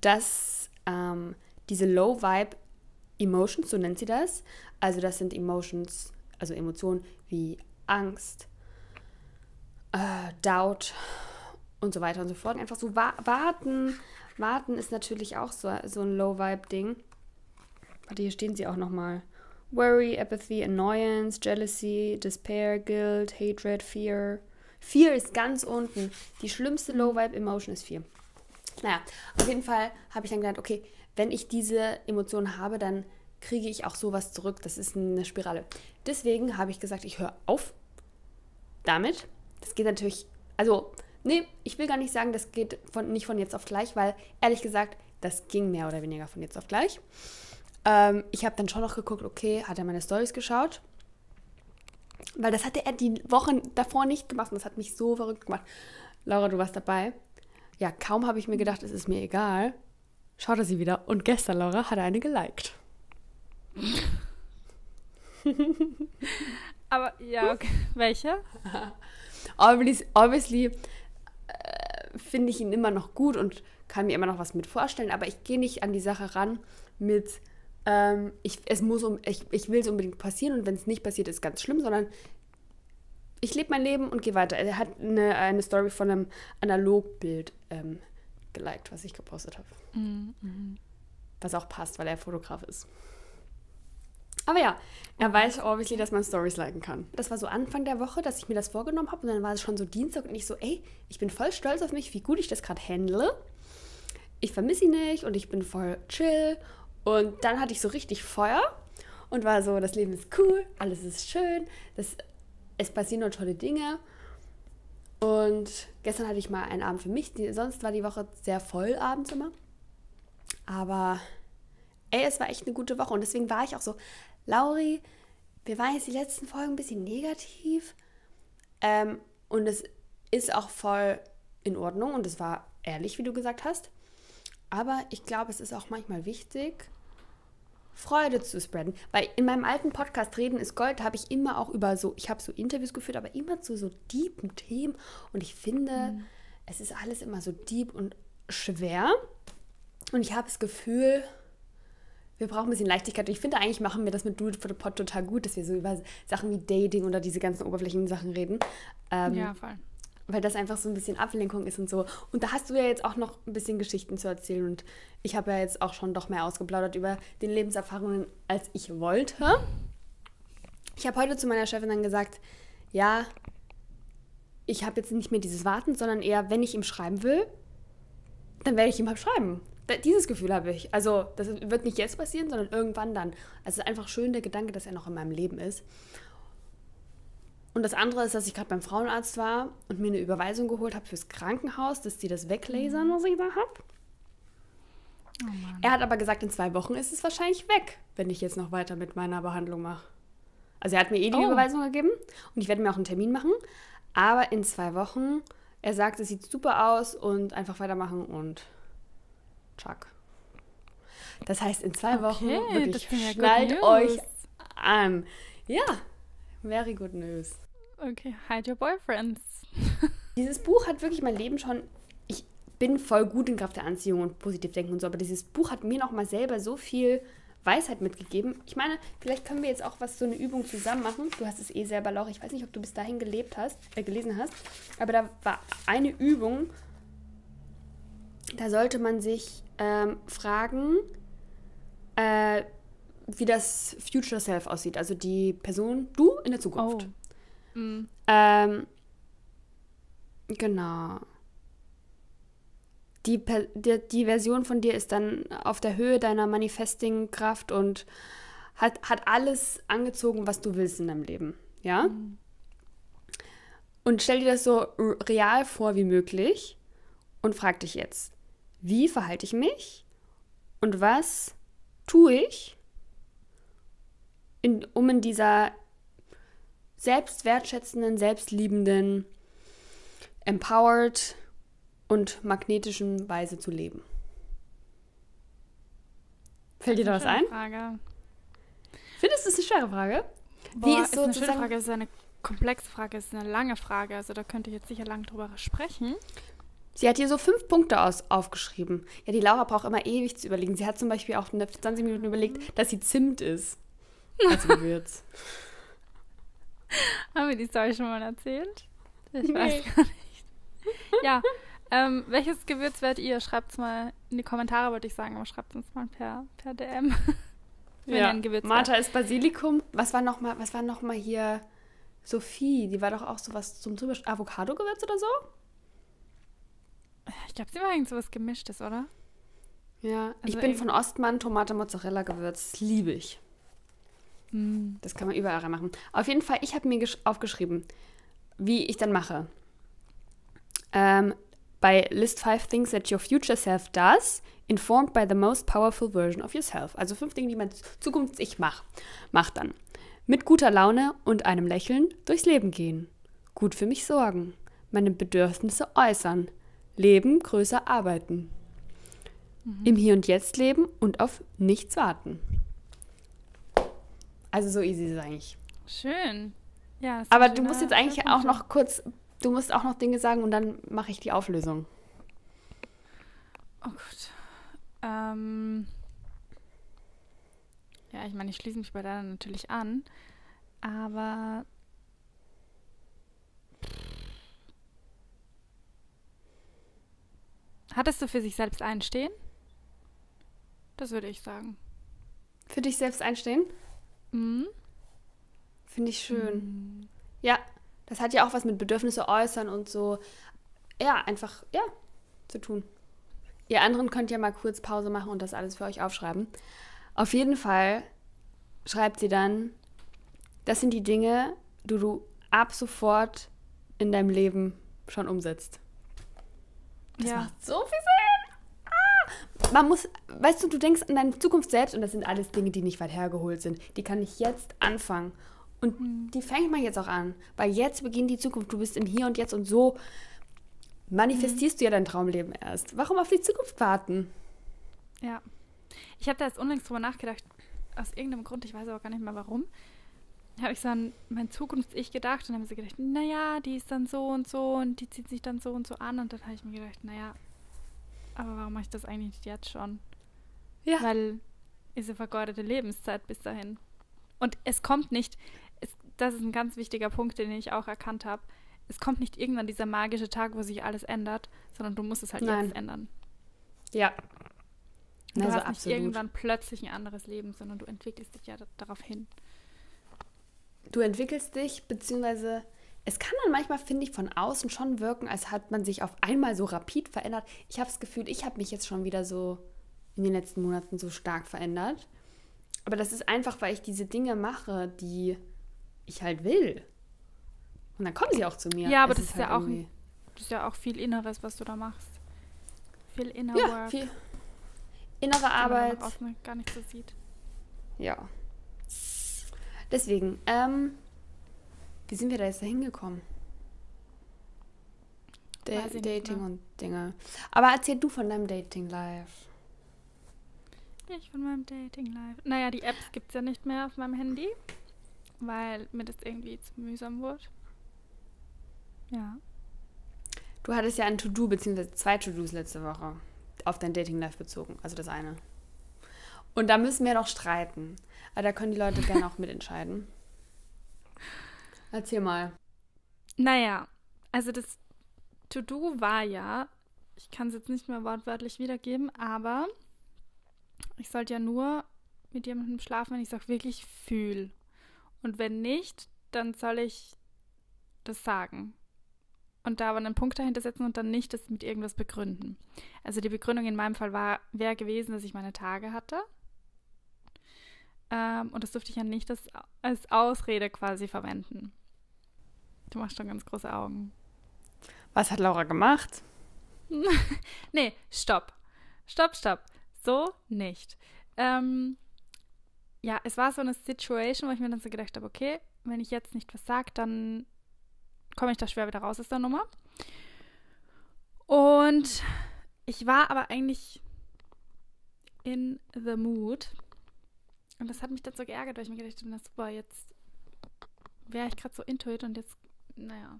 dass ähm, diese Low-Vibe-Emotions, so nennt sie das, also das sind Emotions, also Emotionen wie Angst, äh, Doubt, und so weiter und so fort. Einfach so wa- warten. Warten ist natürlich auch so, so ein Low-Vibe-Ding. Warte, hier stehen sie auch nochmal. Worry, Apathy, Annoyance, Jealousy, Despair, Guilt, Hatred, Fear. Fear ist ganz unten. Die schlimmste Low-Vibe-Emotion ist Fear. Naja, auf jeden Fall habe ich dann gedacht, okay, wenn ich diese Emotionen habe, dann kriege ich auch sowas zurück. Das ist eine Spirale. Deswegen habe ich gesagt, ich höre auf damit. Das geht natürlich, also... Nee, ich will gar nicht sagen, das geht von, nicht von jetzt auf gleich, weil ehrlich gesagt, das ging mehr oder weniger von jetzt auf gleich. Ähm, ich habe dann schon noch geguckt, okay, hat er meine Storys geschaut? Weil das hatte er die Wochen davor nicht gemacht und das hat mich so verrückt gemacht. Laura, du warst dabei. Ja, kaum habe ich mir gedacht, es ist mir egal. Schaut er sie wieder und gestern, Laura, hat er eine geliked. Aber ja, okay. Welche? obviously... obviously finde ich ihn immer noch gut und kann mir immer noch was mit vorstellen, aber ich gehe nicht an die Sache ran mit, ähm, ich, es muss um, ich, ich will es unbedingt passieren und wenn es nicht passiert, ist ganz schlimm, sondern ich lebe mein Leben und gehe weiter. Er hat eine, eine Story von einem Analogbild ähm, geliked, was ich gepostet habe. Mhm. Was auch passt, weil er Fotograf ist. Aber ja, er weiß obviously, dass man Stories liken kann. Das war so Anfang der Woche, dass ich mir das vorgenommen habe. Und dann war es schon so Dienstag und ich so, ey, ich bin voll stolz auf mich, wie gut ich das gerade handle. Ich vermisse ihn nicht und ich bin voll chill. Und dann hatte ich so richtig Feuer und war so, das Leben ist cool, alles ist schön. Das es passieren nur tolle Dinge. Und gestern hatte ich mal einen Abend für mich. Sonst war die Woche sehr voll abends immer. Aber ey, es war echt eine gute Woche. Und deswegen war ich auch so, Lauri, wir waren jetzt die letzten Folgen ein bisschen negativ. Ähm, und es ist auch voll in Ordnung. Und es war ehrlich, wie du gesagt hast. Aber ich glaube, es ist auch manchmal wichtig, Freude zu spreaden. Weil in meinem alten Podcast Reden ist Gold habe ich immer auch über so, ich habe so Interviews geführt, aber immer zu so deepen Themen. Und ich finde, mhm. es ist alles immer so deep und schwer. Und ich habe das Gefühl, wir brauchen ein bisschen Leichtigkeit. Und ich finde, eigentlich machen wir das mit Do It For The Pod total gut, dass wir so über Sachen wie Dating oder diese ganzen oberflächlichen Sachen reden. Ähm, ja, voll. Weil das einfach so ein bisschen Ablenkung ist und so. Und da hast du ja jetzt auch noch ein bisschen Geschichten zu erzählen. Und ich habe ja jetzt auch schon doch mehr ausgeplaudert über den Lebenserfahrungen, als ich wollte. Ich habe heute zu meiner Chefin dann gesagt, ja, ich habe jetzt nicht mehr dieses Warten, sondern eher, wenn ich ihm schreiben will, dann werde ich ihm halt schreiben. Dieses Gefühl habe ich. Also das wird nicht jetzt passieren, sondern irgendwann dann. Also es ist einfach schön, der Gedanke, dass er noch in meinem Leben ist. Und das andere ist, dass ich gerade beim Frauenarzt war und mir eine Überweisung geholt habe fürs Krankenhaus, dass die das weglasern, was ich da habe. Oh Mann. Er hat aber gesagt, in zwei Wochen ist es wahrscheinlich weg, wenn ich jetzt noch weiter mit meiner Behandlung mache. Also er hat mir eh die oh. Überweisung gegeben und ich werde mir auch einen Termin machen. Aber in zwei Wochen, er sagt, es sieht super aus und einfach weitermachen und tschack. Das heißt, in zwei okay, Wochen wirklich, ja, schnallt euch an. Ja, very good news. Okay, hide your boyfriends. Dieses Buch hat wirklich mein Leben schon, ich bin voll gut in Kraft der Anziehung und positiv denken und so, aber dieses Buch hat mir nochmal selber so viel Weisheit mitgegeben. Ich meine, vielleicht können wir jetzt auch was, so eine Übung zusammen machen. Du hast es eh selber, Laura, ich weiß nicht, ob du bis dahin gelebt hast, äh, gelesen hast, aber da war eine Übung, da sollte man sich ähm, fragen, äh, wie das Future Self aussieht, also die Person, du in der Zukunft. Oh. Mm. Ähm, genau. Die, die, die Version von dir ist dann auf der Höhe deiner Manifesting-Kraft und hat, hat alles angezogen, was du willst in deinem Leben. Ja? Mm. Und stell dir das so real vor wie möglich und frag dich jetzt, wie verhalte ich mich und was tue ich, in, um in dieser selbstwertschätzenden, selbstliebenden, empowered und magnetischen Weise zu leben? Fällt dir da was ein? Frage. Findest du es eine schwere Frage? Boah, wie ist, ist eine schöne Frage, ist eine komplexe Frage, ist eine lange Frage, also da könnte ich jetzt sicher lang drüber sprechen. Sie hat hier so fünf Punkte aus, aufgeschrieben. Ja, die Laura braucht immer ewig zu überlegen. Sie hat zum Beispiel auch zwanzig Minuten überlegt, dass sie Zimt ist. Als Gewürz. Haben wir die Story schon mal erzählt? Ich nee. weiß gar nicht. Ja, ähm, welches Gewürz wärt ihr? Schreibt es mal in die Kommentare, würde ich sagen. Aber schreibt es uns mal per, per D M. Wenn ja, ihr ein Gewürz Martha wärt. Ist Basilikum. Was war nochmal noch, mal, was war noch mal hier? Sophie, die war doch auch sowas zum Beispiel Avocado-Gewürz oder so? Ich glaube, sie war irgend so was Gemischtes, oder? Ja, also ich bin von Ostmann Tomate-Mozzarella-Gewürz. Das liebe ich. Mm. Das kann man überall reinmachen. Auf jeden Fall, ich habe mir gesch- aufgeschrieben, wie ich dann mache. Ähm, bei List five Things That Your Future Self Does, Informed by the Most Powerful Version of Yourself. Also fünf Dinge, die man zukünftig macht. Mach dann. Mit guter Laune und einem Lächeln durchs Leben gehen. Gut für mich sorgen. Meine Bedürfnisse äußern. Leben, größer arbeiten. Mhm. Im Hier und Jetzt leben und auf nichts warten. Also so easy ist es eigentlich. Schön. Ja, aber du musst jetzt eigentlich auch noch kurz, du musst auch noch Dinge sagen und dann mache ich die Auflösung. Oh Gott. Ähm, ja, ich meine, ich schließe mich bei deiner natürlich an, aber hattest du für sich selbst einstehen? Das würde ich sagen. Für dich selbst einstehen? Mhm. Finde ich schön. Mhm. Ja, das hat ja auch was mit Bedürfnisse äußern und so, ja, einfach, ja, zu tun. Ihr anderen könnt ja mal kurz Pause machen und das alles für euch aufschreiben. Auf jeden Fall schreibt sie dann, das sind die Dinge, die du ab sofort in deinem Leben schon umsetzt. Das ja. macht so viel Sinn. Ah! Man muss, weißt du, du denkst an deine Zukunft selbst und das sind alles Dinge, die nicht weit hergeholt sind. Die kann ich jetzt anfangen. Und mhm. die fängt man jetzt auch an. Weil jetzt beginnt die Zukunft. Du bist im Hier und Jetzt und so manifestierst mhm. du ja dein Traumleben erst. Warum auf die Zukunft warten? Ja. Ich habe da jetzt unlängst drüber nachgedacht, aus irgendeinem Grund, ich weiß aber gar nicht mehr warum, habe ich so an mein Zukunfts-Ich gedacht und habe so gedacht, naja, die ist dann so und so und die zieht sich dann so und so an und dann habe ich mir gedacht, naja, aber warum mache ich das eigentlich nicht jetzt schon? Ja. Weil ist eine vergeudete Lebenszeit bis dahin. Und es kommt nicht, es, das ist ein ganz wichtiger Punkt, den ich auch erkannt habe, es kommt nicht irgendwann dieser magische Tag, wo sich alles ändert, sondern du musst es halt Nein. jetzt ändern. Ja. Du also hast nicht absolut. irgendwann plötzlich ein anderes Leben, sondern du entwickelst dich ja d- darauf hin. Du entwickelst dich, beziehungsweise es kann dann manchmal, finde ich, von außen schon wirken, als hat man sich auf einmal so rapid verändert. Ich habe das Gefühl, ich habe mich jetzt schon wieder so in den letzten Monaten so stark verändert. Aber das ist einfach, weil ich diese Dinge mache, die ich halt will. Und dann kommen sie auch zu mir. Ja, aber das ist, ist halt ja auch, das ist ja auch viel Inneres, was du da machst. Viel Inner ja, Work. Viel innere Arbeit. Man auch gar nicht so sieht. Ja. Deswegen, ähm, wie sind wir da jetzt da hingekommen? Da- Dating und Dinge. Aber erzähl du von deinem Dating-Life. Ich von meinem Dating-Life. Naja, die Apps gibt's ja nicht mehr auf meinem Handy, weil mir das irgendwie zu mühsam wurde. Ja. Du hattest ja ein To-Do, beziehungsweise zwei To-Dos letzte Woche auf dein Dating-Life bezogen, also das eine. Und da müssen wir doch streiten. Aber da können die Leute gerne auch mitentscheiden. Erzähl mal. Naja, also das To-Do war ja, ich kann es jetzt nicht mehr wortwörtlich wiedergeben, aber ich sollte ja nur mit jemandem schlafen, wenn ich es auch wirklich fühle. Und wenn nicht, dann soll ich das sagen. Und da aber einen Punkt dahinter setzen und dann nicht das mit irgendwas begründen. Also die Begründung in meinem Fall war, wäre gewesen, dass ich meine Tage hatte. Ähm, und das durfte ich ja nicht das, als Ausrede quasi verwenden. Du machst schon ganz große Augen. Was hat Laura gemacht? Nee, stopp. Stopp, stopp. So nicht. Ähm, ja, es war so eine Situation, wo ich mir dann so gedacht habe, okay, wenn ich jetzt nicht was sage, dann komme ich da schwer wieder raus aus der Nummer. Und ich war aber eigentlich in the mood. Und das hat mich dann so geärgert, weil ich mir gedacht habe, na super, jetzt wäre ich gerade so into it und jetzt, naja,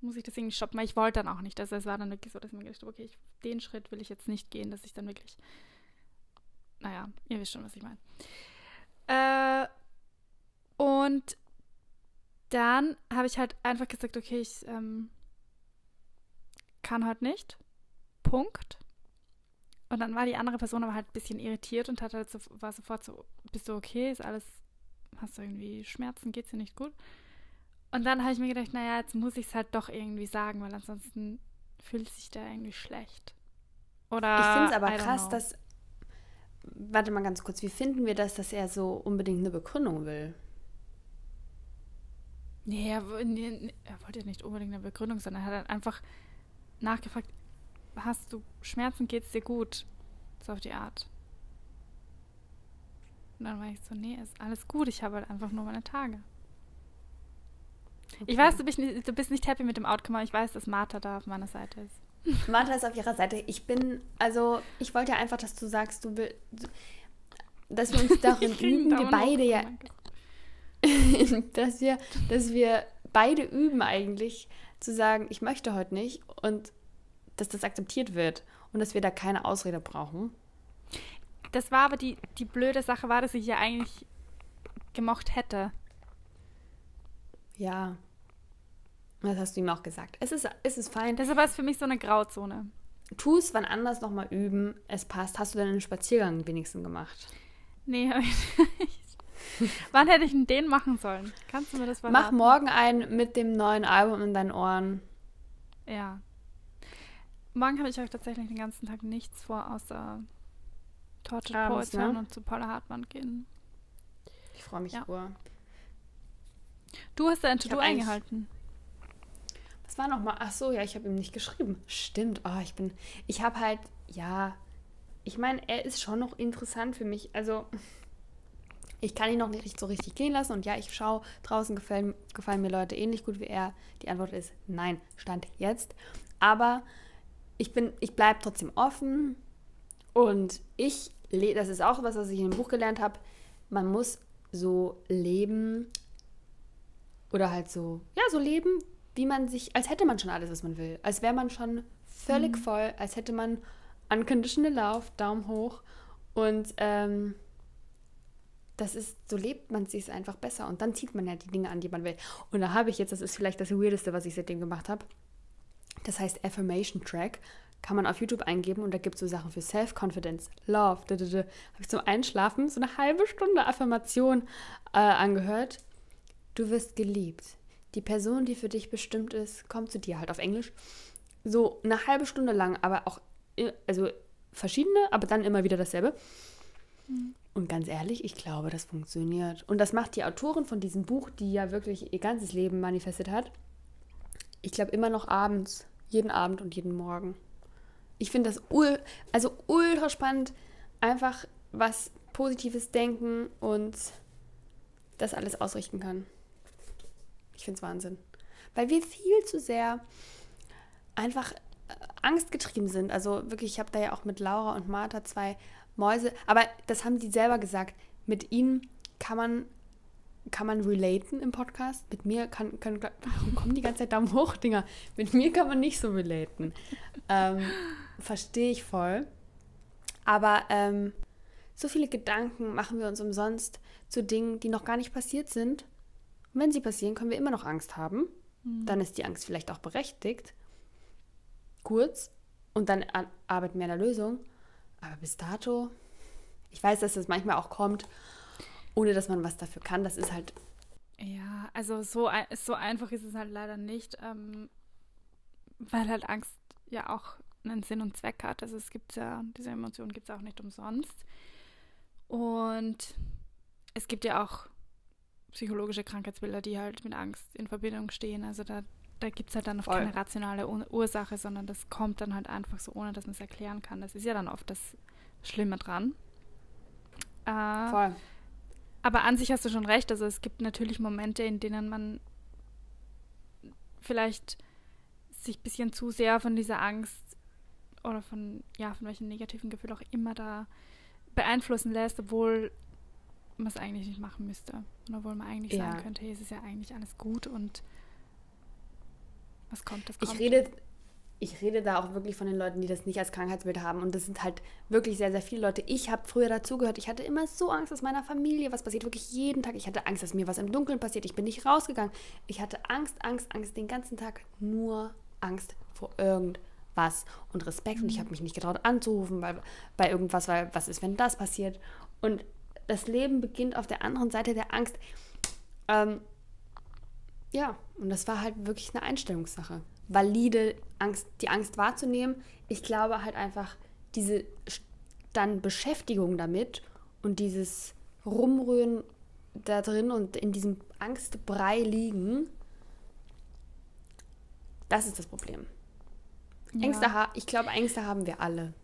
muss ich das irgendwie stoppen, weil ich wollte dann auch nicht. Also es war dann wirklich so, dass ich mir gedacht habe, okay, ich, den Schritt will ich jetzt nicht gehen, dass ich dann wirklich, naja, ihr wisst schon, was ich meine. Äh, und dann habe ich halt einfach gesagt, okay, ich ähm, kann halt nicht. Punkt. Und dann war die andere Person aber halt ein bisschen irritiert und hat halt so, war sofort so, bist du okay, ist alles, hast du irgendwie Schmerzen, geht's dir nicht gut? Und dann habe ich mir gedacht, naja, jetzt muss ich es halt doch irgendwie sagen, weil ansonsten fühlt sich da irgendwie schlecht. Oder ich finde es aber krass, know. dass, warte mal ganz kurz, wie finden wir das, dass er so unbedingt eine Begründung will? Nee, er, nee, er wollte ja nicht unbedingt eine Begründung, sondern er hat einfach nachgefragt, hast du Schmerzen, geht's dir gut? So auf die Art. Und dann war ich so, nee, ist alles gut, ich habe halt einfach nur meine Tage. Okay. Ich weiß, du bist, nicht, du bist nicht happy mit dem Outcome, aber ich weiß, dass Martha da auf meiner Seite ist. Martha ist auf ihrer Seite. Ich bin, also, ich wollte ja einfach, dass du sagst, du willst, dass wir uns darin üben, wir beide ja... dass wir, dass wir beide üben eigentlich, zu sagen, ich möchte heute nicht und dass das akzeptiert wird und dass wir da keine Ausrede brauchen. Das war aber die, die blöde Sache war, dass ich ja eigentlich gemocht hätte. Ja, das hast du ihm auch gesagt. Es ist, es ist fein. Das war es für mich so eine Grauzone. Tu es wann anders nochmal üben, es passt. Hast du denn einen Spaziergang wenigstens gemacht? Nee, habe ich nicht. Wann hätte ich denn den machen sollen? Kannst du mir das mal Mach raten? Morgen einen mit dem neuen Album in deinen Ohren. Ja. Morgen habe ich euch tatsächlich den ganzen Tag nichts vor, außer Tortured Poets hören und zu Paula Hartmann gehen. Ich freue mich ja. über. Du hast dein To-Do eingehalten. Was war nochmal? Ach so, ja, ich habe ihm nicht geschrieben. Stimmt. Oh, ich bin... Ich habe halt... Ja... Ich meine, er ist schon noch interessant für mich. Also, ich kann ihn noch nicht so richtig gehen lassen. Und ja, ich schaue, draußen gefallen, gefallen mir Leute ähnlich gut wie er. Die Antwort ist nein, Stand jetzt. Aber ich bin, ich bleibe trotzdem offen. Und ich, das ist auch was, was ich in dem Buch gelernt habe, man muss so leben oder halt so, ja, so leben, wie man sich, als hätte man schon alles, was man will. Als wäre man schon völlig voll, als hätte man unconditional love, Daumen hoch. Und ähm, das ist, so lebt man sich einfach besser. Und dann zieht man ja die Dinge an, die man will. Und da habe ich jetzt, das ist vielleicht das Weirdeste, was ich seitdem gemacht habe. Das heißt Affirmation Track. Kann man auf YouTube eingeben und da gibt es so Sachen für Self-Confidence, Love. Habe ich zum Einschlafen so eine halbe Stunde Affirmation äh, angehört. Du wirst geliebt. Die Person, die für dich bestimmt ist, kommt zu dir, halt auf Englisch. So eine halbe Stunde lang, aber auch also verschiedene, aber dann immer wieder dasselbe. Mhm. Und ganz ehrlich, ich glaube, das funktioniert. Und das macht die Autorin von diesem Buch, die ja wirklich ihr ganzes Leben manifestiert hat, ich glaube immer noch abends, jeden Abend und jeden Morgen. Ich finde das ul- also ultra spannend, einfach was Positives denken und das alles ausrichten kann. Ich finde es Wahnsinn. Weil wir viel zu sehr einfach angstgetrieben sind. Also wirklich, ich habe da ja auch mit Laura und Martha zwei Mäuse, aber das haben die selber gesagt. Mit ihnen kann man, kann man relaten im Podcast. Mit mir kann, kann warum kommen die ganze Zeit Daumen hoch, Dinger? Mit mir kann man nicht so relaten. Ähm, verstehe ich voll. Aber ähm, so viele Gedanken machen wir uns umsonst zu Dingen, die noch gar nicht passiert sind. Und wenn sie passieren, können wir immer noch Angst haben. Mhm. Dann ist die Angst vielleicht auch berechtigt. Kurz und dann arbeiten wir an der Lösung. Aber bis dato, ich weiß, dass das manchmal auch kommt, ohne dass man was dafür kann. Das ist halt... Ja, also so, so einfach ist es halt leider nicht, ähm, weil halt Angst ja auch einen Sinn und Zweck hat. Also es gibt ja, diese Emotion gibt es auch nicht umsonst. Und es gibt ja auch psychologische Krankheitsbilder, die halt mit Angst in Verbindung stehen. Also da Da gibt es halt dann oft Voll. keine rationale Ur- Ursache, sondern das kommt dann halt einfach so, ohne dass man es erklären kann. Das ist ja dann oft das Schlimme dran. Äh, Voll. Aber an sich hast du schon recht. Also es gibt natürlich Momente, in denen man vielleicht sich ein bisschen zu sehr von dieser Angst oder von, ja, von welchem negativen Gefühl auch immer da beeinflussen lässt, obwohl man es eigentlich nicht machen müsste. Und obwohl man eigentlich ja. sagen könnte, hey, es ist ja eigentlich alles gut und Das kommt, das kommt. Ich rede, ich rede da auch wirklich von den Leuten, die das nicht als Krankheitsbild haben. Und das sind halt wirklich sehr, sehr viele Leute. Ich habe früher dazugehört, ich hatte immer so Angst, dass meiner Familie was passiert. Wirklich jeden Tag. Ich hatte Angst, dass mir was im Dunkeln passiert. Ich bin nicht rausgegangen. Ich hatte Angst, Angst, Angst. Den ganzen Tag nur Angst vor irgendwas. Und Respekt. Mhm. Und ich habe mich nicht getraut anzurufen weil, bei irgendwas, weil was ist, wenn das passiert? Und das Leben beginnt auf der anderen Seite der Angst. Ähm, Ja, und das war halt wirklich eine Einstellungssache. Valide Angst, die Angst wahrzunehmen. Ich glaube halt einfach, diese dann Beschäftigung damit und dieses Rumrühren da drin und in diesem Angstbrei liegen, das ist das Problem. Ja. Ängste, ich glaube, Ängste haben wir alle.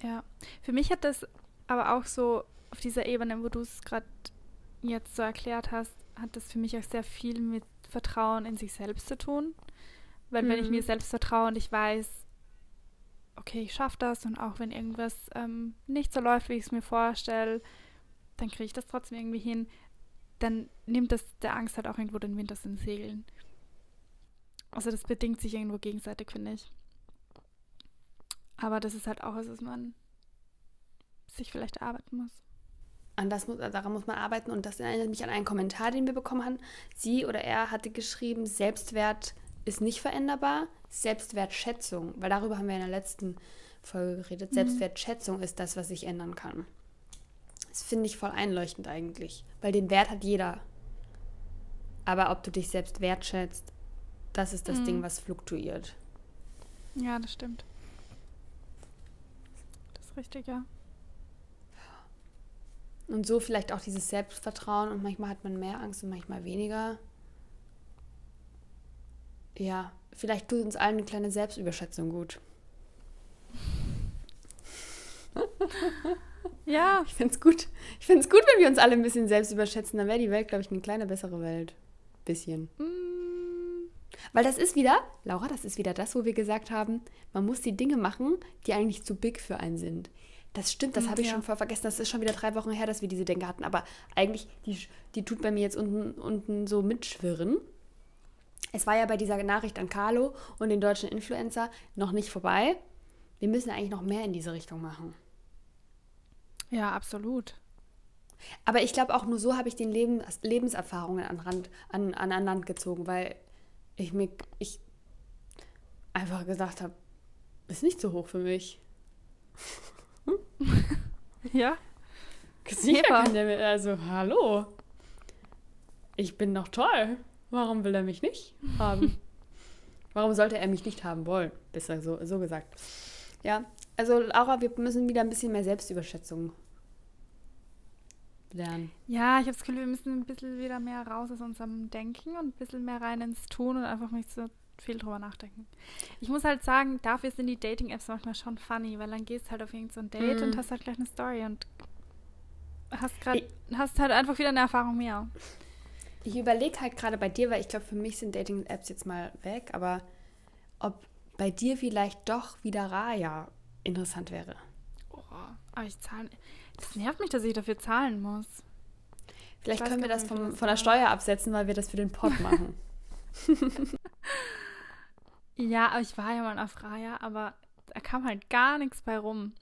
Ja, für mich hat das aber auch so auf dieser Ebene, wo du es gerade jetzt so erklärt hast, hat das für mich auch sehr viel mit Vertrauen in sich selbst zu tun. Weil mhm. wenn ich mir selbst vertraue und ich weiß, okay, ich schaffe das und auch wenn irgendwas ähm, nicht so läuft, wie ich es mir vorstelle, dann kriege ich das trotzdem irgendwie hin, dann nimmt das der Angst halt auch irgendwo den Wind aus den Segeln. Also das bedingt sich irgendwo gegenseitig, finde ich. Aber das ist halt auch was, was man sich vielleicht erarbeiten muss. An das muss, daran muss man arbeiten und das erinnert mich an einen Kommentar, den wir bekommen haben. Sie oder er hatte geschrieben, Selbstwert ist nicht veränderbar, Selbstwertschätzung, weil darüber haben wir in der letzten Folge geredet, mhm. Selbstwertschätzung ist das, was ich ändern kann. Das finde ich voll einleuchtend eigentlich, weil den Wert hat jeder. Aber ob du dich selbst wertschätzt, das ist das mhm. Ding, was fluktuiert. Ja, das stimmt. Das ist richtig, ja. Und so vielleicht auch dieses Selbstvertrauen, und manchmal hat man mehr Angst und manchmal weniger. Ja, vielleicht tut uns allen eine kleine Selbstüberschätzung gut. Ja. Ich find's gut. Ich find's gut, wenn wir uns alle ein bisschen selbst überschätzen. Dann wäre die Welt, glaube ich, eine kleine, bessere Welt. Bisschen. Mm. Weil das ist wieder, Laura, das ist wieder das, wo wir gesagt haben, man muss die Dinge machen, die eigentlich zu big für einen sind. Das stimmt, das habe ich ja. schon voll vergessen. Das ist schon wieder drei Wochen her, dass wir diese Denke hatten. Aber eigentlich, die, die tut bei mir jetzt unten, unten so mitschwirren. Es war ja bei dieser Nachricht an Carlo und den deutschen Influencer noch nicht vorbei. Wir müssen eigentlich noch mehr in diese Richtung machen. Ja, absolut. Aber ich glaube, auch nur so habe ich den Leben, Lebenserfahrungen an, Rand, an, an, an Land gezogen, weil ich mir ich einfach gesagt habe, ist nicht so hoch für mich. Ja. Sicher kann der mir, also hallo, ich bin doch toll. Warum will er mich nicht haben? Warum sollte er mich nicht haben wollen? Besser so, so gesagt. Ja, also Laura, wir müssen wieder ein bisschen mehr Selbstüberschätzung lernen. Ja, ich habe das Gefühl, wir müssen ein bisschen wieder mehr raus aus unserem Denken und ein bisschen mehr rein ins Tun und einfach nicht so viel drüber nachdenken. Ich muss halt sagen, dafür sind die Dating-Apps manchmal schon funny, weil dann gehst halt auf irgendein Date mm. und hast halt gleich eine Story und hast, grad, hast halt einfach wieder eine Erfahrung mehr. Ich überlege halt gerade bei dir, weil ich glaube, für mich sind Dating-Apps jetzt mal weg, aber ob bei dir vielleicht doch wieder Raya interessant wäre. Oh, aber ich zahle... Das nervt mich, dass ich dafür zahlen muss. Vielleicht können wir das vom, von der Steuer absetzen, weil wir das für den Pod machen. Ja, aber ich war ja mal auf Raya, aber da kam halt gar nichts bei rum.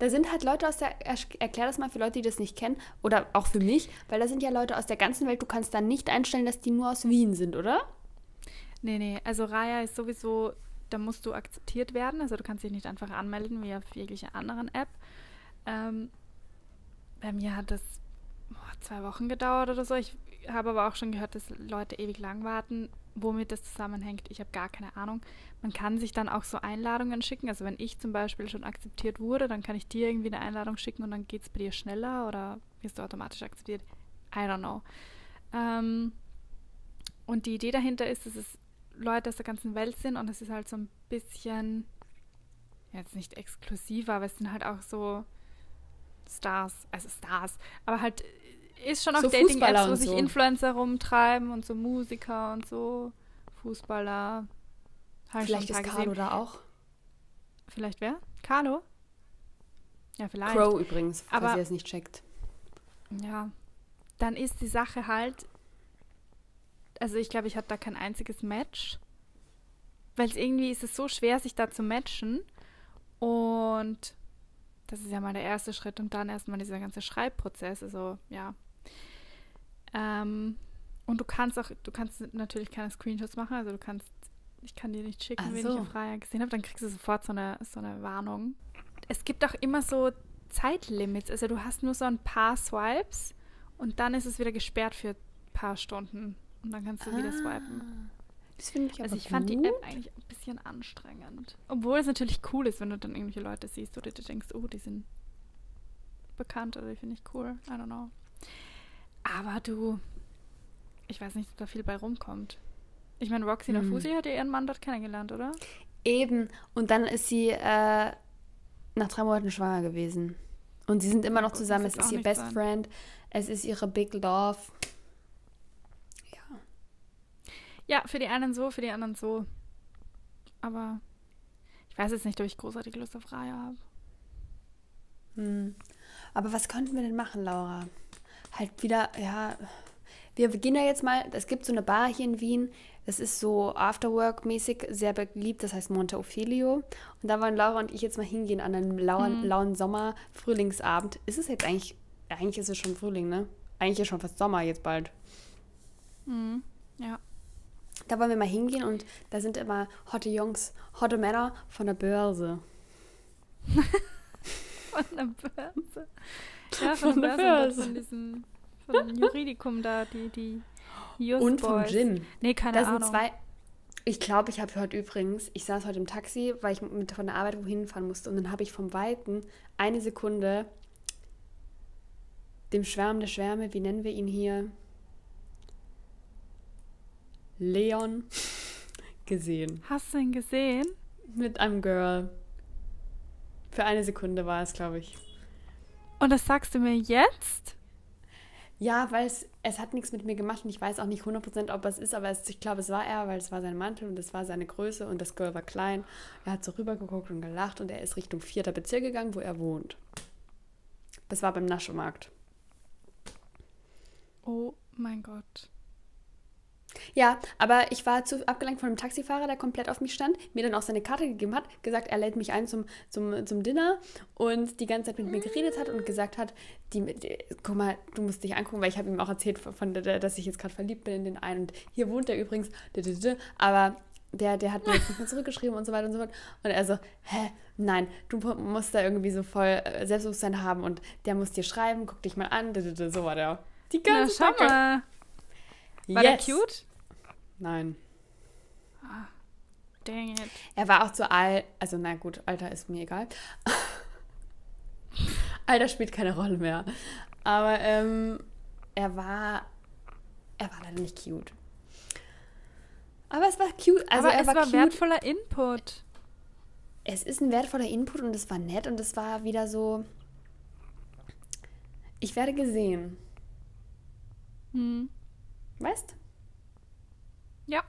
Da sind halt Leute aus der, erklär das mal für Leute, die das nicht kennen, oder auch für mich, weil da sind ja Leute aus der ganzen Welt, du kannst da nicht einstellen, dass die nur aus Wien sind, oder? Nee, nee, also Raya ist sowieso, da musst du akzeptiert werden, also du kannst dich nicht einfach anmelden, wie auf jeglicher anderen App. Ähm, bei mir hat das boah, zwei Wochen gedauert oder so, ich habe aber auch schon gehört, dass Leute ewig lang warten, womit das zusammenhängt, ich habe gar keine Ahnung. Man kann sich dann auch so Einladungen schicken, also wenn ich zum Beispiel schon akzeptiert wurde, dann kann ich dir irgendwie eine Einladung schicken und dann geht es bei dir schneller oder wirst du automatisch akzeptiert. I don't know. Ähm, und die Idee dahinter ist, dass es Leute aus der ganzen Welt sind und es ist halt so ein bisschen, jetzt nicht exklusiv, aber es sind halt auch so Stars, also Stars, aber halt ist schon auf so Dating-Apps, wo sich so Influencer rumtreiben und so Musiker und so, Fußballer. Vielleicht ist Carlo da auch. Vielleicht wer? Carlo? Ja, vielleicht. Crow übrigens, falls aber, ihr es nicht checkt. Ja, dann ist die Sache halt, also ich glaube, ich hatte da kein einziges Match, weil es irgendwie ist es so schwer, sich da zu matchen und das ist ja mal der erste Schritt und dann erstmal dieser ganze Schreibprozess, also ja. Ähm, und du kannst auch, du kannst natürlich keine Screenshots machen, also du kannst, ich kann dir nicht schicken, Ach wenn so. ich auf Raya gesehen habe, dann kriegst du sofort so eine, so eine Warnung. Es gibt auch immer so Zeitlimits, also du hast nur so ein paar Swipes und dann ist es wieder gesperrt für ein paar Stunden und dann kannst du ah, wieder swipen. Das finde ich aber Also ich gut. fand die App eigentlich ein bisschen anstrengend. Obwohl es natürlich cool ist, wenn du dann irgendwelche Leute siehst oder du denkst, oh, die sind bekannt oder die finde ich cool. I don't know. Aber du, ich weiß nicht, ob da viel bei rumkommt. Ich meine, Roxina Fösi hm. hat ja ihren Mann dort kennengelernt, oder? Eben. Und dann ist sie äh, nach drei Monaten schwanger gewesen. Und sie sind immer noch zusammen. Es ist ihr Best sein. Friend. Es ist ihre Big Love. Ja, für die einen so, für die anderen so. Aber ich weiß jetzt nicht, ob ich großartig Lust auf Raya habe. Hm. Aber was könnten wir denn machen, Laura? Halt wieder, ja, wir gehen da jetzt mal, es gibt so eine Bar hier in Wien, das ist so Afterwork-mäßig sehr beliebt, das heißt Monte Ophelio. Und da wollen Laura und ich jetzt mal hingehen an einem lauen, hm. lauen Sommer, Frühlingsabend. Ist es jetzt eigentlich, eigentlich ist es schon Frühling, ne? Eigentlich ist schon fast Sommer jetzt bald. Hm. Ja. Da wollen wir mal hingehen und da sind immer hotte Jungs, hotte Männer von der Börse. Von der Börse? Ja, von, von der Börse. Börse. Von diesem von dem Juridikum da, die, die Just Und Boys. Vom Gin. Nee, keine das Ahnung. Sind zwei, ich glaube, ich habe heute übrigens, ich saß heute im Taxi, weil ich mit von der Arbeit wohin fahren musste und dann habe ich vom Weiten eine Sekunde dem Schwärm der Schwärme, wie nennen wir ihn hier? Leon gesehen. Hast du ihn gesehen? Mit einem Girl. Für eine Sekunde war es, glaube ich. Und das sagst du mir jetzt? Ja, weil es, es hat nichts mit mir gemacht und ich weiß auch nicht hundert Prozent, ob es ist, aber es, ich glaube, es war er, weil es war sein Mantel und es war seine Größe und das Girl war klein. Er hat so rübergeguckt und gelacht und er ist Richtung vierter Bezirk gegangen, wo er wohnt. Das war beim Naschomarkt. Oh mein Gott. Ja, aber ich war zu abgelenkt von einem Taxifahrer, der komplett auf mich stand, mir dann auch seine Karte gegeben hat, gesagt, er lädt mich ein zum, zum, zum Dinner und die ganze Zeit mit mir geredet hat und gesagt hat, die, die, guck mal, du musst dich angucken, weil ich habe ihm auch erzählt, von, von, dass ich jetzt gerade verliebt bin in den einen und hier wohnt er übrigens, aber der, der hat mir jetzt nicht mehr zurückgeschrieben und so weiter und so fort. Und er so, hä, nein, du musst da irgendwie so voll Selbstbewusstsein haben und der muss dir schreiben, guck dich mal an, so war der. Die ganze Zeit. Na, schau mal. War yes. der cute? Nein. Ah, dang it. Er war auch zu alt. Also, na gut, Alter ist mir egal. Alter spielt keine Rolle mehr. Aber ähm, er war. Er war leider nicht cute. Aber es war cute. Also Aber er es war, war cute. Wertvoller Input. Es ist ein wertvoller Input und es war nett und es war wieder so. Ich werde gesehen. Hm. Weißt? Ja.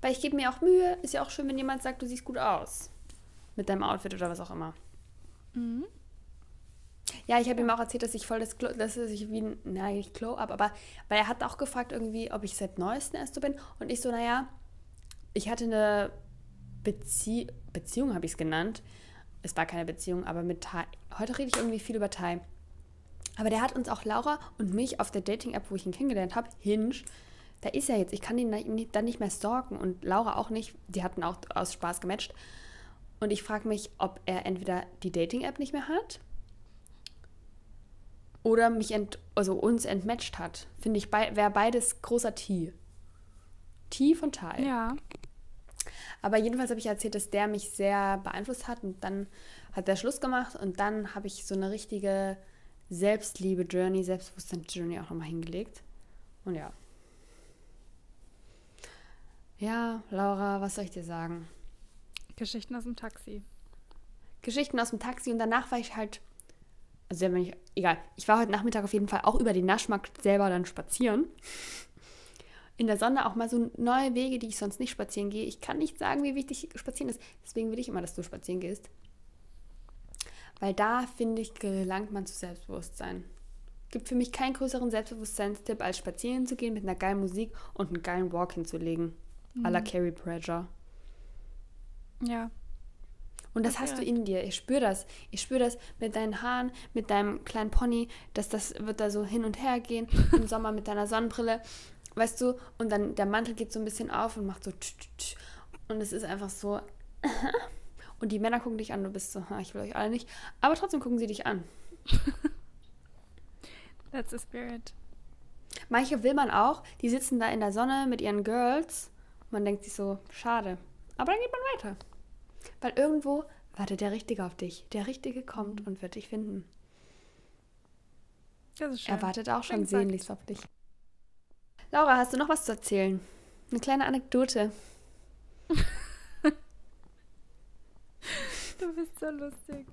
Weil ich gebe mir auch Mühe. Ist ja auch schön, wenn jemand sagt, du siehst gut aus. Mit deinem Outfit oder was auch immer. Mhm. Ja, ich habe ihm auch erzählt, dass ich voll das, Glow, dass ich wie ein, na, ich Glow-Up, aber weil er hat auch gefragt irgendwie, ob ich seit Neuestem erst so bin. Und ich so, naja, ich hatte eine Bezie- Beziehung, habe ich es genannt. Es war keine Beziehung, aber mit Thai. Heute rede ich irgendwie viel über Thai. Aber der hat uns auch Laura und mich auf der Dating-App, wo ich ihn kennengelernt habe, Hinge, da ist er jetzt, ich kann ihn dann nicht mehr stalken und Laura auch nicht, die hatten auch aus Spaß gematcht. Und ich frage mich, ob er entweder die Dating-App nicht mehr hat oder mich ent, also uns entmatcht hat. Finde ich, be- wäre beides großer T. T von Teil. Ja. Aber jedenfalls habe ich erzählt, dass der mich sehr beeinflusst hat und dann hat der Schluss gemacht und dann habe ich so eine richtige Selbstliebe-Journey, Selbstbewusstsein-Journey auch nochmal hingelegt. Und ja. Ja, Laura, was soll ich dir sagen? Geschichten aus dem Taxi. Geschichten aus dem Taxi und danach war ich halt, also wenn ich, egal, ich war heute Nachmittag auf jeden Fall auch über den Naschmarkt selber dann spazieren. In der Sonne auch mal so neue Wege, die ich sonst nicht spazieren gehe. Ich kann nicht sagen, wie wichtig spazieren ist. Deswegen will ich immer, dass du spazieren gehst. Weil da, finde ich, gelangt man zu Selbstbewusstsein. Gibt für mich keinen größeren Selbstbewusstseinstipp, als spazieren zu gehen mit einer geilen Musik und einen geilen Walk hinzulegen. Mhm. A la Carrie Bradshaw. Ja. Und das, das hast du in dir. Ich spüre das. Ich spüre das mit deinen Haaren, mit deinem kleinen Pony. Dass das wird da so hin und her gehen. Im Sommer mit deiner Sonnenbrille. Weißt du? Und dann der Mantel geht so ein bisschen auf und macht so tsch, tsch, tsch. Und es ist einfach so... Und die Männer gucken dich an, du bist so, ich will euch alle nicht. Aber trotzdem gucken sie dich an. That's the spirit. Manche will man auch, die sitzen da in der Sonne mit ihren Girls. Man denkt sich so, schade. Aber dann geht man weiter. Weil irgendwo wartet der Richtige auf dich. Der Richtige kommt und wird dich finden. Das ist schön. Er wartet auch schon sehnlichst auf dich. Laura, hast du noch was zu erzählen? Eine kleine Anekdote. Du bist so lustig.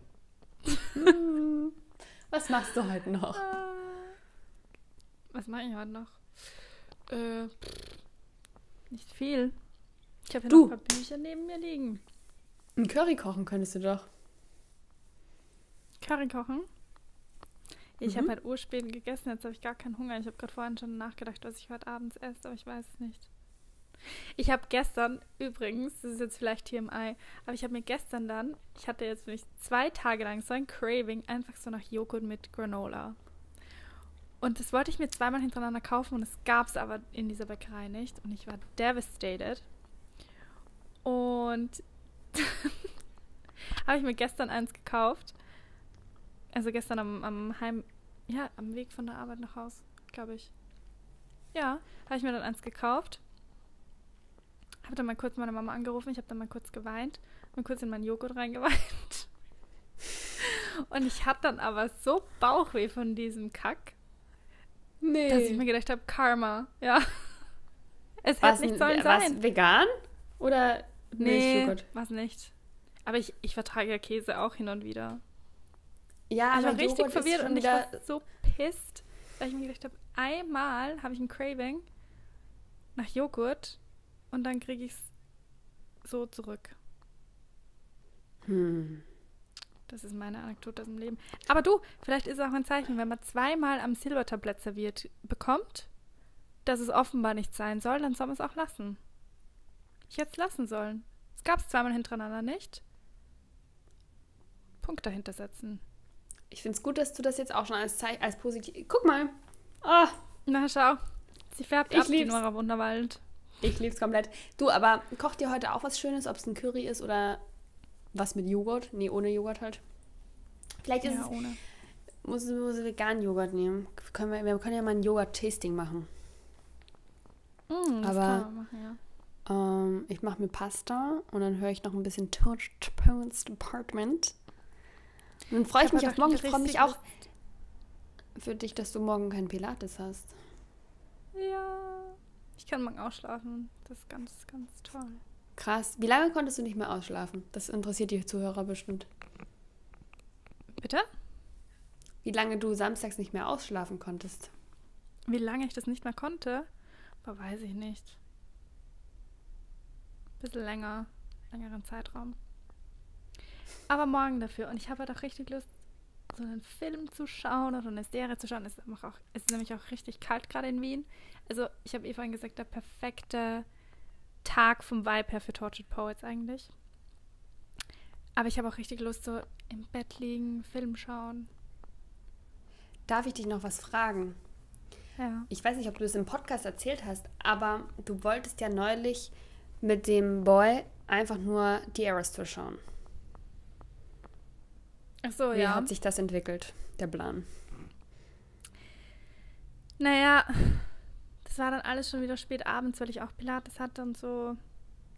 Was machst du heute noch? Was mache ich heute noch? Äh, nicht viel. Ich habe hier noch ein paar Bücher neben mir liegen. Ein Curry kochen könntest du doch. Curry kochen? Ich mhm. habe halt urspät gegessen, jetzt habe ich gar keinen Hunger. Ich habe gerade vorhin schon nachgedacht, was ich heute abends esse, aber ich weiß es nicht. Ich habe gestern, übrigens, das ist jetzt vielleicht T M I, aber ich habe mir gestern dann, ich hatte jetzt nämlich zwei Tage lang so ein Craving, einfach so nach Joghurt mit Granola. Und das wollte ich mir zweimal hintereinander kaufen und es gab es aber in dieser Bäckerei nicht und ich war devastated. Und habe ich mir gestern eins gekauft, also gestern am, am Heim, ja, am Weg von der Arbeit nach Haus, glaube ich. Ja, habe ich mir dann eins gekauft. Habe dann mal kurz meine Mama angerufen, ich habe dann mal kurz geweint, mal kurz in meinen Joghurt reingeweint Und ich hatte dann aber so Bauchweh von diesem Kack, nee. dass ich mir gedacht habe, Karma, ja. Es war's hätte nicht sollen sein. War es vegan oder Milchjoghurt? Nee, war es nicht. Aber ich, ich vertrage ja Käse auch hin und wieder. Ja, ich war richtig Joghurt verwirrt und ich war so pisst, weil ich mir gedacht habe, einmal habe ich ein Craving nach Joghurt und dann kriege ich es so zurück. Hm. Das ist meine Anekdote aus dem Leben. Aber du, vielleicht ist es auch ein Zeichen, wenn man zweimal am Silbertablett serviert bekommt, dass es offenbar nicht sein soll, dann soll man es auch lassen. Ich hätte es lassen sollen. Es gab es zweimal hintereinander nicht. Punkt dahinter setzen. Ich finde es gut, dass du das jetzt auch schon als Zeichen, als positiv... Guck mal. Oh. Na, schau. Sie färbt ich ab, lieb's. Die Nora Wunderwald. Ich lieb's komplett. Du, aber kocht dir heute auch was Schönes, ob es ein Curry ist oder... Was mit Joghurt? Nee, ohne Joghurt halt. Vielleicht ist ja, es... Ohne. Muss, muss vegan Joghurt nehmen. Können wir, wir können ja mal ein Joghurt-Tasting machen. Mm, das aber, kann man machen, ja. Ähm, ich mache mir Pasta und dann höre ich noch ein bisschen Tortured Poets Department. Und dann freue ich, ich mich auf morgen. Ich freue mich auch für dich, dass du morgen keinen Pilates hast. Ja. Ich kann morgen ausschlafen. Das ist ganz, ganz toll. Krass. Wie lange konntest du nicht mehr ausschlafen? Das interessiert die Zuhörer bestimmt. Bitte? Wie lange du samstags nicht mehr ausschlafen konntest? Wie lange ich das nicht mehr konnte? Aber weiß ich nicht. Ein bisschen länger. Längeren Zeitraum. Aber morgen dafür. Und ich habe halt auch richtig Lust, so einen Film zu schauen oder eine Serie zu schauen. Es ist, auch, es ist nämlich auch richtig kalt gerade in Wien. Also ich habe eh vorhin gesagt, der perfekte... Tag vom Vibe her für Tortured Poets eigentlich. Aber ich habe auch richtig Lust, so im Bett liegen, Film schauen. Darf ich dich noch was fragen? Ja. Ich weiß nicht, ob du das im Podcast erzählt hast, aber du wolltest ja neulich mit dem Boy einfach nur die Eras Tour schauen. Ach so, Wie ja. Wie hat sich das entwickelt, der Plan? Naja... Es war dann alles schon wieder spät abends, weil ich auch Pilates hatte und so.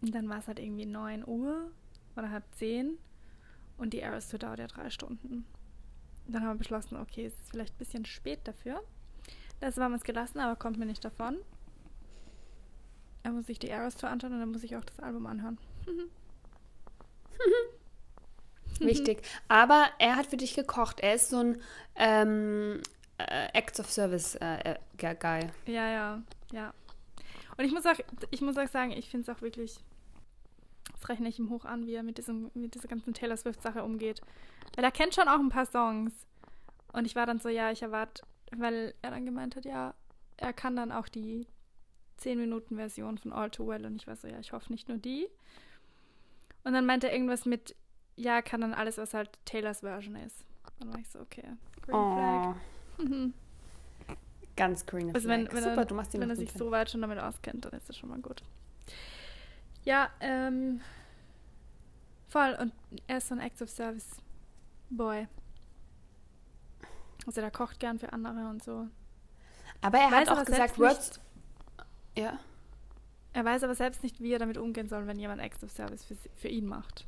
Und dann war es halt irgendwie neun Uhr oder halb zehn. Und die Eras Tour dauert ja drei Stunden. Und dann haben wir beschlossen, okay, es ist vielleicht ein bisschen spät dafür. Das haben wir uns gelassen, aber kommt mir nicht davon. Dann muss ich die Eras Tour anschauen und dann muss ich auch das Album anhören. Wichtig. Aber er hat für dich gekocht. Er ist so ein... Ähm Uh, Acts of Service uh, uh, Guy. Ja, ja, ja. Und ich muss auch, ich muss auch sagen, ich finde es auch wirklich, das rechne ich ihm hoch an, wie er mit, diesem, mit dieser ganzen Taylor Swift Sache umgeht. Weil er kennt schon auch ein paar Songs. Und ich war dann so, ja, ich erwarte, weil er dann gemeint hat, ja, er kann dann auch die zehn Minuten Version von All Too Well. Und ich war so, ja, ich hoffe nicht nur die. Und dann meinte er irgendwas mit, ja, kann dann alles, was halt Taylors Version ist. Dann war ich so, okay, Green oh. Flag. Mhm. Ganz green. Also wenn, wenn, Super, er, du machst wenn er sich hin. So weit schon damit auskennt, dann ist das schon mal gut. Ja, ähm, voll. Und er ist so ein Acts of Service Boy. Also der kocht gern für andere und so. Aber er weiß hat auch gesagt, Words. Nicht, ja. Er weiß aber selbst nicht, wie er damit umgehen soll, wenn jemand Acts of Service für, für ihn macht.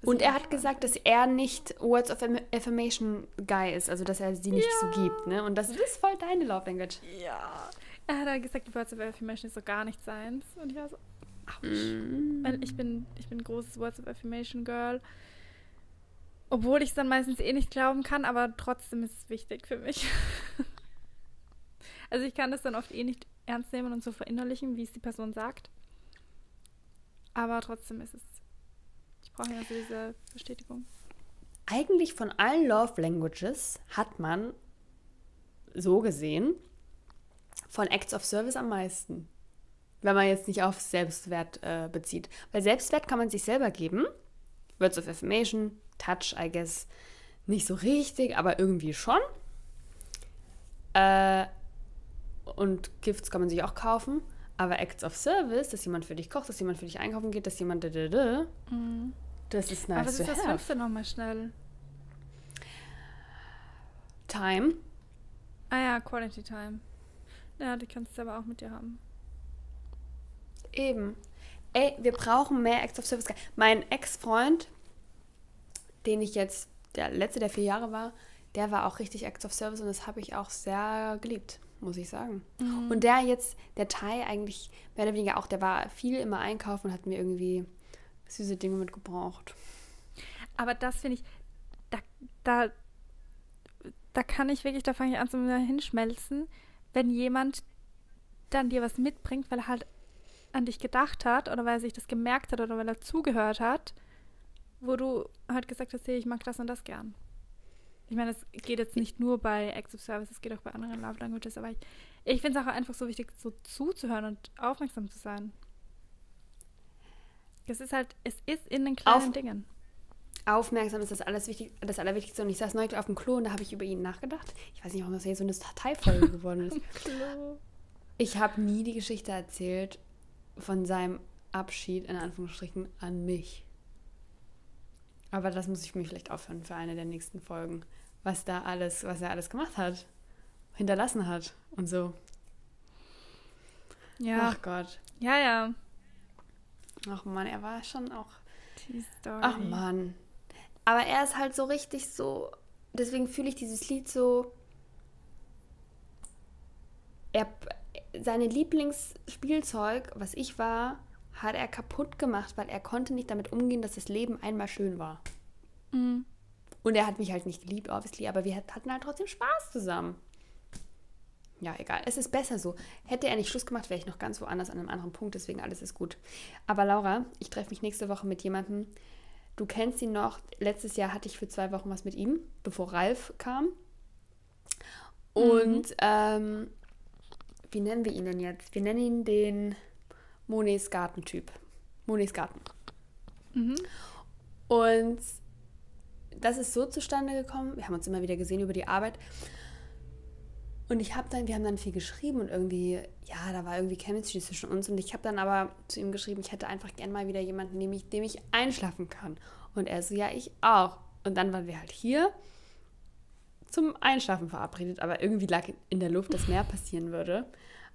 Das und er hat gesagt, dass er nicht Words of Affirmation Guy ist, also dass er sie nicht ja. so gibt, ne? Und das ist voll deine Love Language. Ja. Er hat halt gesagt, Words of Affirmation ist so gar nicht seins. Und ich war so, ouch. Mm. Weil ich bin, ich bin ein großes Words of Affirmation Girl. Obwohl ich es dann meistens eh nicht glauben kann, aber trotzdem ist es wichtig für mich. Also ich kann das dann oft eh nicht ernst nehmen und so verinnerlichen, wie es die Person sagt. Aber trotzdem ist es brauchen also diese Bestätigung. Eigentlich von allen Love Languages hat man, so gesehen, von Acts of Service am meisten. Wenn man jetzt nicht auf Selbstwert äh, bezieht. Weil Selbstwert kann man sich selber geben. Words of Affirmation, Touch, I guess. Nicht so richtig, aber irgendwie schon. Äh, und Gifts kann man sich auch kaufen. Aber Acts of Service, dass jemand für dich kocht, dass jemand für dich einkaufen geht, dass jemand... Mm. Das ist nice. Aber was ist das Fünfte nochmal schnell? Time. Ah ja, Quality Time. Ja, die kannst du aber auch mit dir haben. Eben. Ey, wir brauchen mehr Acts of Service. Mein Ex-Freund, den ich jetzt der letzte, der vier Jahre war, der war auch richtig Acts of Service und das habe ich auch sehr geliebt, muss ich sagen. Mhm. Und der jetzt, der Thai eigentlich, mehr oder weniger auch, der war viel immer einkaufen und hat mir irgendwie süße Dinge mitgebraucht. Aber das finde ich, da, da, da kann ich wirklich, da fange ich an zu hinschmelzen, wenn jemand dann dir was mitbringt, weil er halt an dich gedacht hat oder weil er sich das gemerkt hat oder weil er zugehört hat, wo du halt gesagt hast, hey, ich mag das und das gern. Ich meine, das geht jetzt nicht nur bei Acts of Service, es geht auch bei anderen Love Languages, aber ich, ich finde es auch einfach so wichtig, so zuzuhören und aufmerksam zu sein. Es ist halt, es ist in den kleinen auf, Dingen. Aufmerksam ist das alles wichtig, das Allerwichtigste. Und ich saß neulich auf dem Klo und da habe ich über ihn nachgedacht. Ich weiß nicht, warum das hier so eine Dateifolge geworden ist. Ich habe nie die Geschichte erzählt von seinem Abschied, in Anführungsstrichen, an mich. Aber das muss ich mir vielleicht aufhören für eine der nächsten Folgen. Was da alles, was er alles gemacht hat, hinterlassen hat und so. Ja. Ach Gott. Ja, ja. Ach Mann, er war schon auch... Die Story. Ach Mann. Aber er ist halt so richtig so... Deswegen fühle ich dieses Lied so... Er, seine Lieblingsspielzeug, was ich war... hat er kaputt gemacht, weil er konnte nicht damit umgehen, dass das Leben einmal schön war. Mhm. Und er hat mich halt nicht geliebt, obviously, aber wir hatten halt trotzdem Spaß zusammen. Ja, egal. Es ist besser so. Hätte er nicht Schluss gemacht, wäre ich noch ganz woanders an einem anderen Punkt, deswegen alles ist gut. Aber Laura, ich treffe mich nächste Woche mit jemandem. Du kennst ihn noch. Letztes Jahr hatte ich für zwei Wochen was mit ihm, bevor Ralf kam. Und, mhm. ähm, wie nennen wir ihn denn jetzt? Wir nennen ihn den... Monis Garten-Typ. Monis Garten. Mhm. Und das ist so zustande gekommen. Wir haben uns immer wieder gesehen über die Arbeit. Und ich habe dann, wir haben dann viel geschrieben und irgendwie, ja, da war irgendwie Chemistry zwischen uns. Und ich habe dann aber zu ihm geschrieben, ich hätte einfach gern mal wieder jemanden, dem ich, dem ich einschlafen kann. Und er so, ja, ich auch. Und dann waren wir halt hier zum Einschlafen verabredet. Aber irgendwie lag in der Luft, dass mehr passieren würde.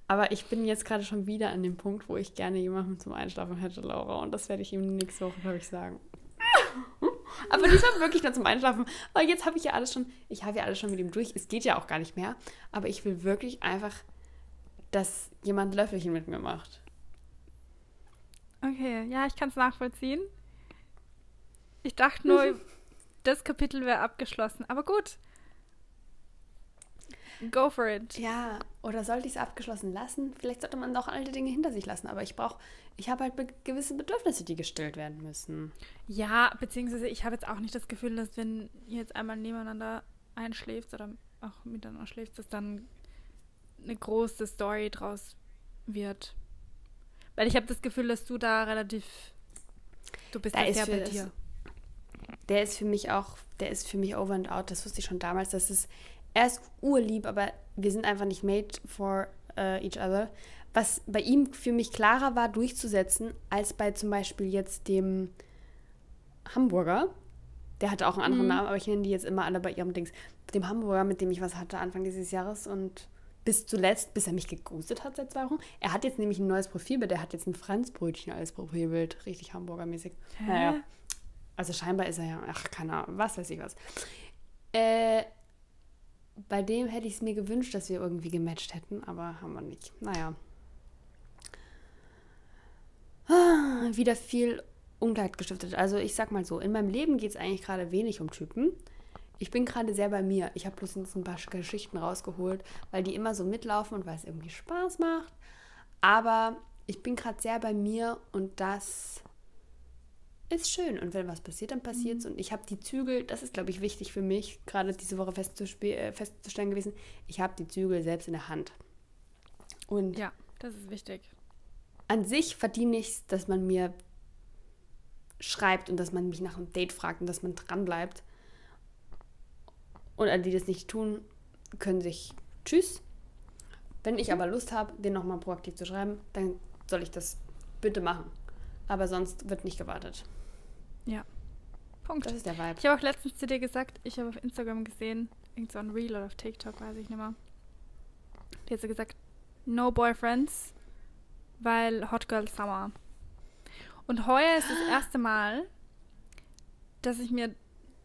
Aber ich bin jetzt gerade schon wieder an dem Punkt, wo ich gerne jemanden zum Einschlafen hätte, Laura. Und das werde ich ihm nächste Woche, glaube ich, sagen. Aber diesmal wirklich nur zum Einschlafen. Weil jetzt habe ich ja alles schon, ich habe ja alles schon mit ihm durch. Es geht ja auch gar nicht mehr. Aber ich will wirklich einfach, dass jemand Löffelchen mit mir macht. Okay, ja, ich kann es nachvollziehen. Ich dachte nur, das Kapitel wäre abgeschlossen. Aber gut. Go for it. Ja, oder sollte ich es abgeschlossen lassen? Vielleicht sollte man auch alte Dinge hinter sich lassen, aber ich brauche, ich habe halt be- gewisse Bedürfnisse, die gestillt werden müssen. Ja, beziehungsweise ich habe jetzt auch nicht das Gefühl, dass wenn ihr jetzt einmal nebeneinander einschläft oder auch miteinander schläft, dass dann eine große Story draus wird. Weil ich habe das Gefühl, dass du da relativ, du bist da ja sehr bei dir. Ist, der ist für mich auch, der ist für mich over and out, das wusste ich schon damals, dass es er ist urlieb, aber wir sind einfach nicht made for uh, each other. Was bei ihm für mich klarer war, durchzusetzen, als bei zum Beispiel jetzt dem Hamburger. Der hatte auch einen anderen mm. Namen, aber ich nenne die jetzt immer alle bei ihrem Dings. Dem Hamburger, mit dem ich was hatte Anfang dieses Jahres und bis zuletzt, bis er mich geghostet hat seit zwei Wochen. Er hat jetzt nämlich ein neues Profilbild. Er hat jetzt ein Franzbrötchen als Profilbild. Richtig Hamburger-mäßig. Hä? Naja. Also scheinbar ist er ja, ach, keine Ahnung, was weiß ich was. Äh... Bei dem hätte ich es mir gewünscht, dass wir irgendwie gematcht hätten, aber haben wir nicht. Naja. Ah, wieder viel Unklarheit gestiftet. Also ich sag mal so, in meinem Leben geht es eigentlich gerade wenig um Typen. Ich bin gerade sehr bei mir. Ich habe bloß ein paar Geschichten rausgeholt, weil die immer so mitlaufen und weil es irgendwie Spaß macht. Aber ich bin gerade sehr bei mir und das ist schön. Und wenn was passiert, dann passiert es. Mhm. Und ich habe die Zügel, das ist, glaube ich, wichtig für mich, gerade diese Woche festzusp- äh, festzustellen gewesen, ich habe die Zügel selbst in der Hand. Und ja, das ist wichtig. An sich verdiene ich es, dass man mir schreibt und dass man mich nach einem Date fragt und dass man dranbleibt. Und alle, die das nicht tun, können sich tschüss. Wenn ich mhm. aber Lust habe, den nochmal proaktiv zu schreiben, dann soll ich das bitte machen. Aber sonst wird nicht gewartet. Ja. Punkt. Das ist der Vibe. Ich habe auch letztens zu dir gesagt, ich habe auf Instagram gesehen, irgend so ein Reel oder auf TikTok, weiß ich nicht mehr. Die hat so gesagt, no boyfriends, weil Hot Girl Summer. Und heuer ist das erste Mal, dass ich mir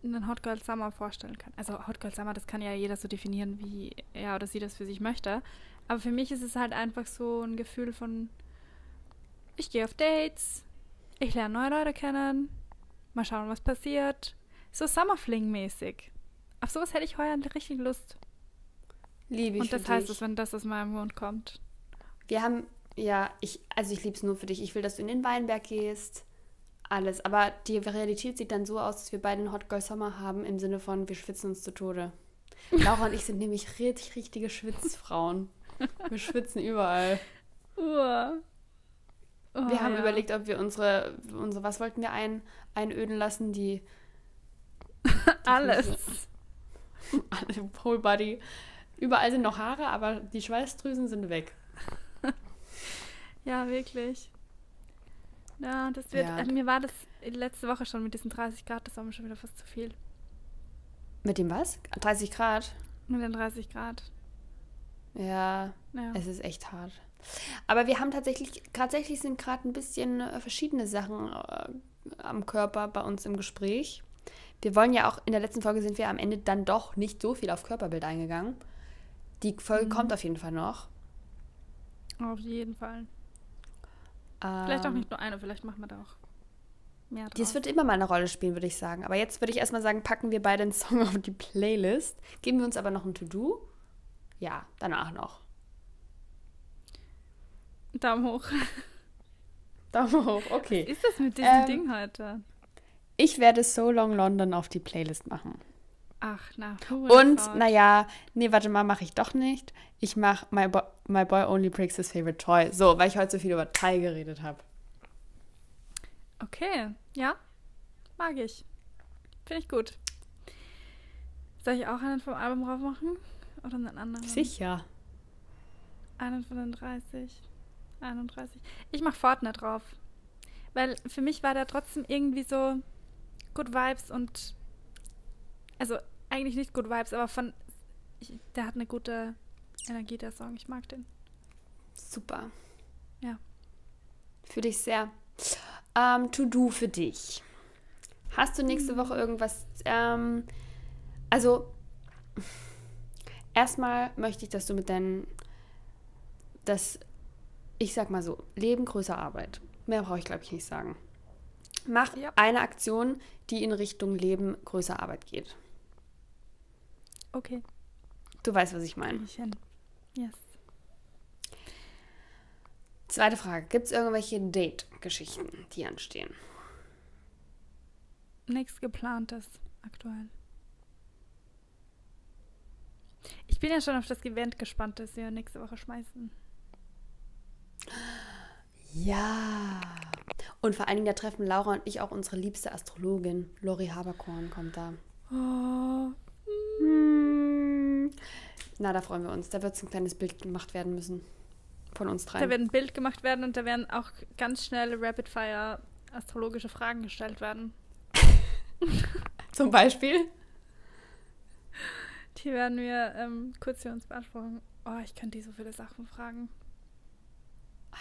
einen Hot Girl Summer vorstellen kann. Also Hot Girl Summer, das kann ja jeder so definieren, wie er oder sie das für sich möchte. Aber für mich ist es halt einfach so ein Gefühl von, ich gehe auf Dates, ich lerne neue Leute kennen, mal schauen, was passiert. So Summerfling-mäßig. Auf sowas hätte ich heuer richtig Lust. Liebe ich. Und das heißt es, wenn das aus meinem Mund kommt. Wir haben, ja, ich, also ich liebe es nur für dich. Ich will, dass du in den Weinberg gehst. Alles. Aber die Realität sieht dann so aus, dass wir beide einen Hot Girl Sommer haben, im Sinne von, wir schwitzen uns zu Tode. Laura und ich sind nämlich richtig, richtige Schwitzfrauen. Wir schwitzen überall. Uah. Oh, wir haben ja. überlegt, ob wir unsere, unsere, was wollten wir ein, einöden lassen? Die, die alles. Alle, whole body. Überall sind noch Haare, aber die Schweißdrüsen sind weg. Ja, wirklich. Ja, das wird, ja. Also mir war das letzte Woche schon mit diesen dreißig Grad, das war mir schon wieder fast zu viel. Mit dem was? dreißig Grad? Mit den dreißig Grad. Ja, ja. Es ist echt hart. Aber wir haben tatsächlich, tatsächlich sind gerade ein bisschen verschiedene Sachen äh, am Körper bei uns im Gespräch. Wir wollen ja auch, in der letzten Folge sind wir am Ende dann doch nicht so viel auf Körperbild eingegangen. Die Folge mhm. kommt auf jeden Fall noch. Auf jeden Fall. Ähm, vielleicht auch nicht nur eine, vielleicht machen wir da auch mehr drauf. Das wird immer mal eine Rolle spielen, würde ich sagen. Aber jetzt würde ich erstmal sagen, packen wir beide einen Song auf die Playlist. Geben wir uns aber noch ein To-Do. Ja, danach noch. Daumen hoch. Daumen hoch, okay. Was ist das mit diesem ähm, Ding heute? Ich werde So Long London auf die Playlist machen. Ach, na. Und, naja, nee, warte mal, mache ich doch nicht. Ich mache my, Bo- my Boy Only Breaks His Favorite Toy. So, weil ich heute so viel über Thai geredet habe. Okay, ja, mag ich. Finde ich gut. Soll ich auch einen vom Album drauf machen? Oder einen anderen? Sicher. Einen von den dreißig, einunddreißig. Ich mache Fortnite drauf. Weil für mich war da trotzdem irgendwie so Good Vibes und, also eigentlich nicht Good Vibes, aber von, ich, der hat eine gute Energie, der Song. Ich mag den. Super. Ja. Für dich sehr. Ähm, To-Do für dich. Hast du nächste Woche irgendwas, ähm, also, erstmal möchte ich, dass du mit deinen, das, ich sag mal so, Leben größer Arbeit. Mehr brauche ich, glaube ich, nicht sagen. Mach ja. eine Aktion, die in Richtung Leben größer Arbeit geht. Okay. Du weißt, was ich meine. Yes. Zweite Frage. Gibt es irgendwelche Date-Geschichten, die anstehen? Nichts Geplantes aktuell. Ich bin ja schon auf das Event gespannt, das wir nächste Woche schmeißen. Ja. Und vor allen Dingen, da treffen Laura und ich auch unsere liebste Astrologin. Lori Haberkorn kommt da. Oh. Hm. Na, da freuen wir uns. Da wird ein kleines Bild gemacht werden müssen. Von uns dreien. Da wird ein Bild gemacht werden und da werden auch ganz schnell Rapid-Fire astrologische Fragen gestellt werden. Zum Beispiel? Die werden wir ähm, kurz für uns beantworten. Oh, ich kann dir so viele Sachen fragen.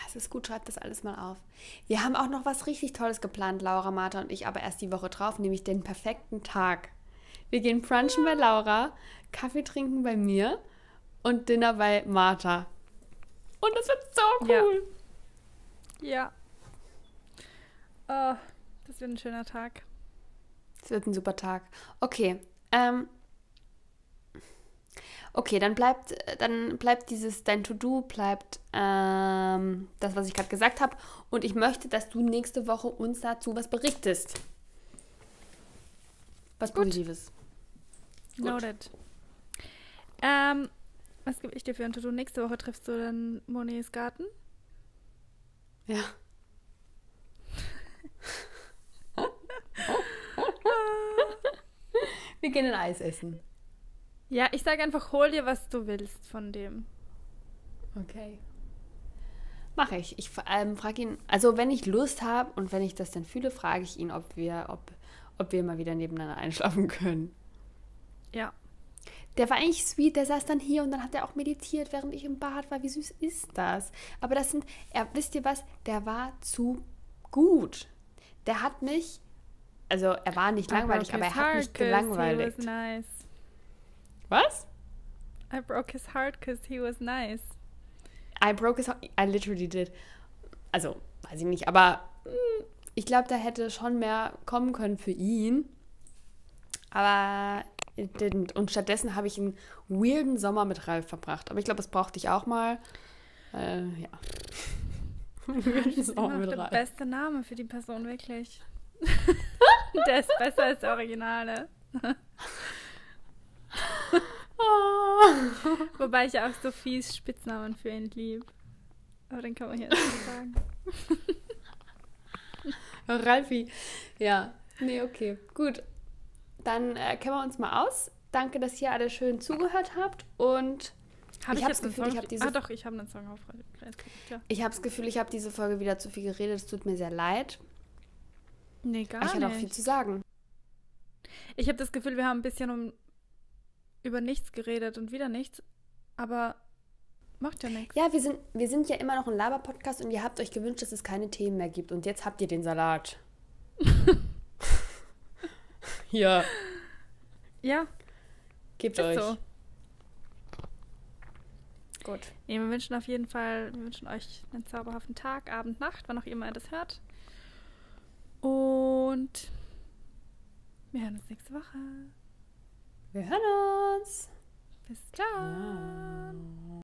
Es ist gut, schreibt das alles mal auf. Wir haben auch noch was richtig Tolles geplant, Laura, Martha und ich, aber erst die Woche drauf, nämlich den perfekten Tag. Wir gehen brunchen bei Laura, Kaffee trinken bei mir und Dinner bei Martha. Und das wird so cool. Ja. ja. Oh, das wird ein schöner Tag. Das wird ein super Tag. Okay, ähm... Okay, dann bleibt, dann bleibt dieses, dein To-Do bleibt ähm, das, was ich gerade gesagt habe. Und ich möchte, dass du nächste Woche uns dazu was berichtest. Was Gut. Positives. Gut. Noted. Ähm, was gebe ich dir für ein To-Do? Nächste Woche triffst du dann Monets Garten? Ja. Wir gehen ein Eis essen. Ja, ich sage einfach, hol dir, was du willst von dem. Okay. Mache ich. Ich ähm, frage ihn, also wenn ich Lust habe und wenn ich das dann fühle, frage ich ihn, ob wir, ob, ob wir mal wieder nebeneinander einschlafen können. Ja. Der war eigentlich sweet, der saß dann hier und dann hat er auch meditiert, während ich im Bad war. Wie süß ist das? Aber das sind, er, wisst ihr was, der war zu gut. Der hat mich also er war nicht langweilig, aber er hat mich gelangweilt. Nice. Was? I broke his heart because he was nice. I broke his heart, I literally did. Also, weiß ich nicht, aber ich glaube, da hätte schon mehr kommen können für ihn. Aber it didn't. Und stattdessen habe ich einen weirden Sommer mit Ralf verbracht. Aber ich glaube, das brauchte ich auch mal. Äh, ja. Das ist auch mit der beste Name für die Person, wirklich. Der ist besser als der Originale. Oh. Wobei ich auch Sophies Spitznamen für ihn lieb. Aber den kann man hier nicht sagen. Ralfi. Ja. Nee, okay. Gut. Dann äh, kennen wir uns mal aus. Danke, dass ihr alle schön zugehört habt. Und hab ich habe das Gefühl, ich habe diese... Ah doch, ich habe einen Song auf ja. Ich habe das Gefühl, ich habe diese Folge wieder zu viel geredet. Es tut mir sehr leid. Nee, gar nicht. Ich hatte auch viel zu sagen. Ich habe das Gefühl, wir haben ein bisschen um... über nichts geredet und wieder nichts, aber macht ja nichts. Ja, wir sind, wir sind ja immer noch ein Laber-Podcast und ihr habt euch gewünscht, dass es keine Themen mehr gibt und jetzt habt ihr den Salat. Ja. Ja. Gebt euch. So. Gut. Nee, wir wünschen auf jeden Fall, wir wünschen euch einen zauberhaften Tag, Abend, Nacht, wann auch immer ihr das hört. Und wir hören uns nächste Woche. Wir hören uns. Bis dann.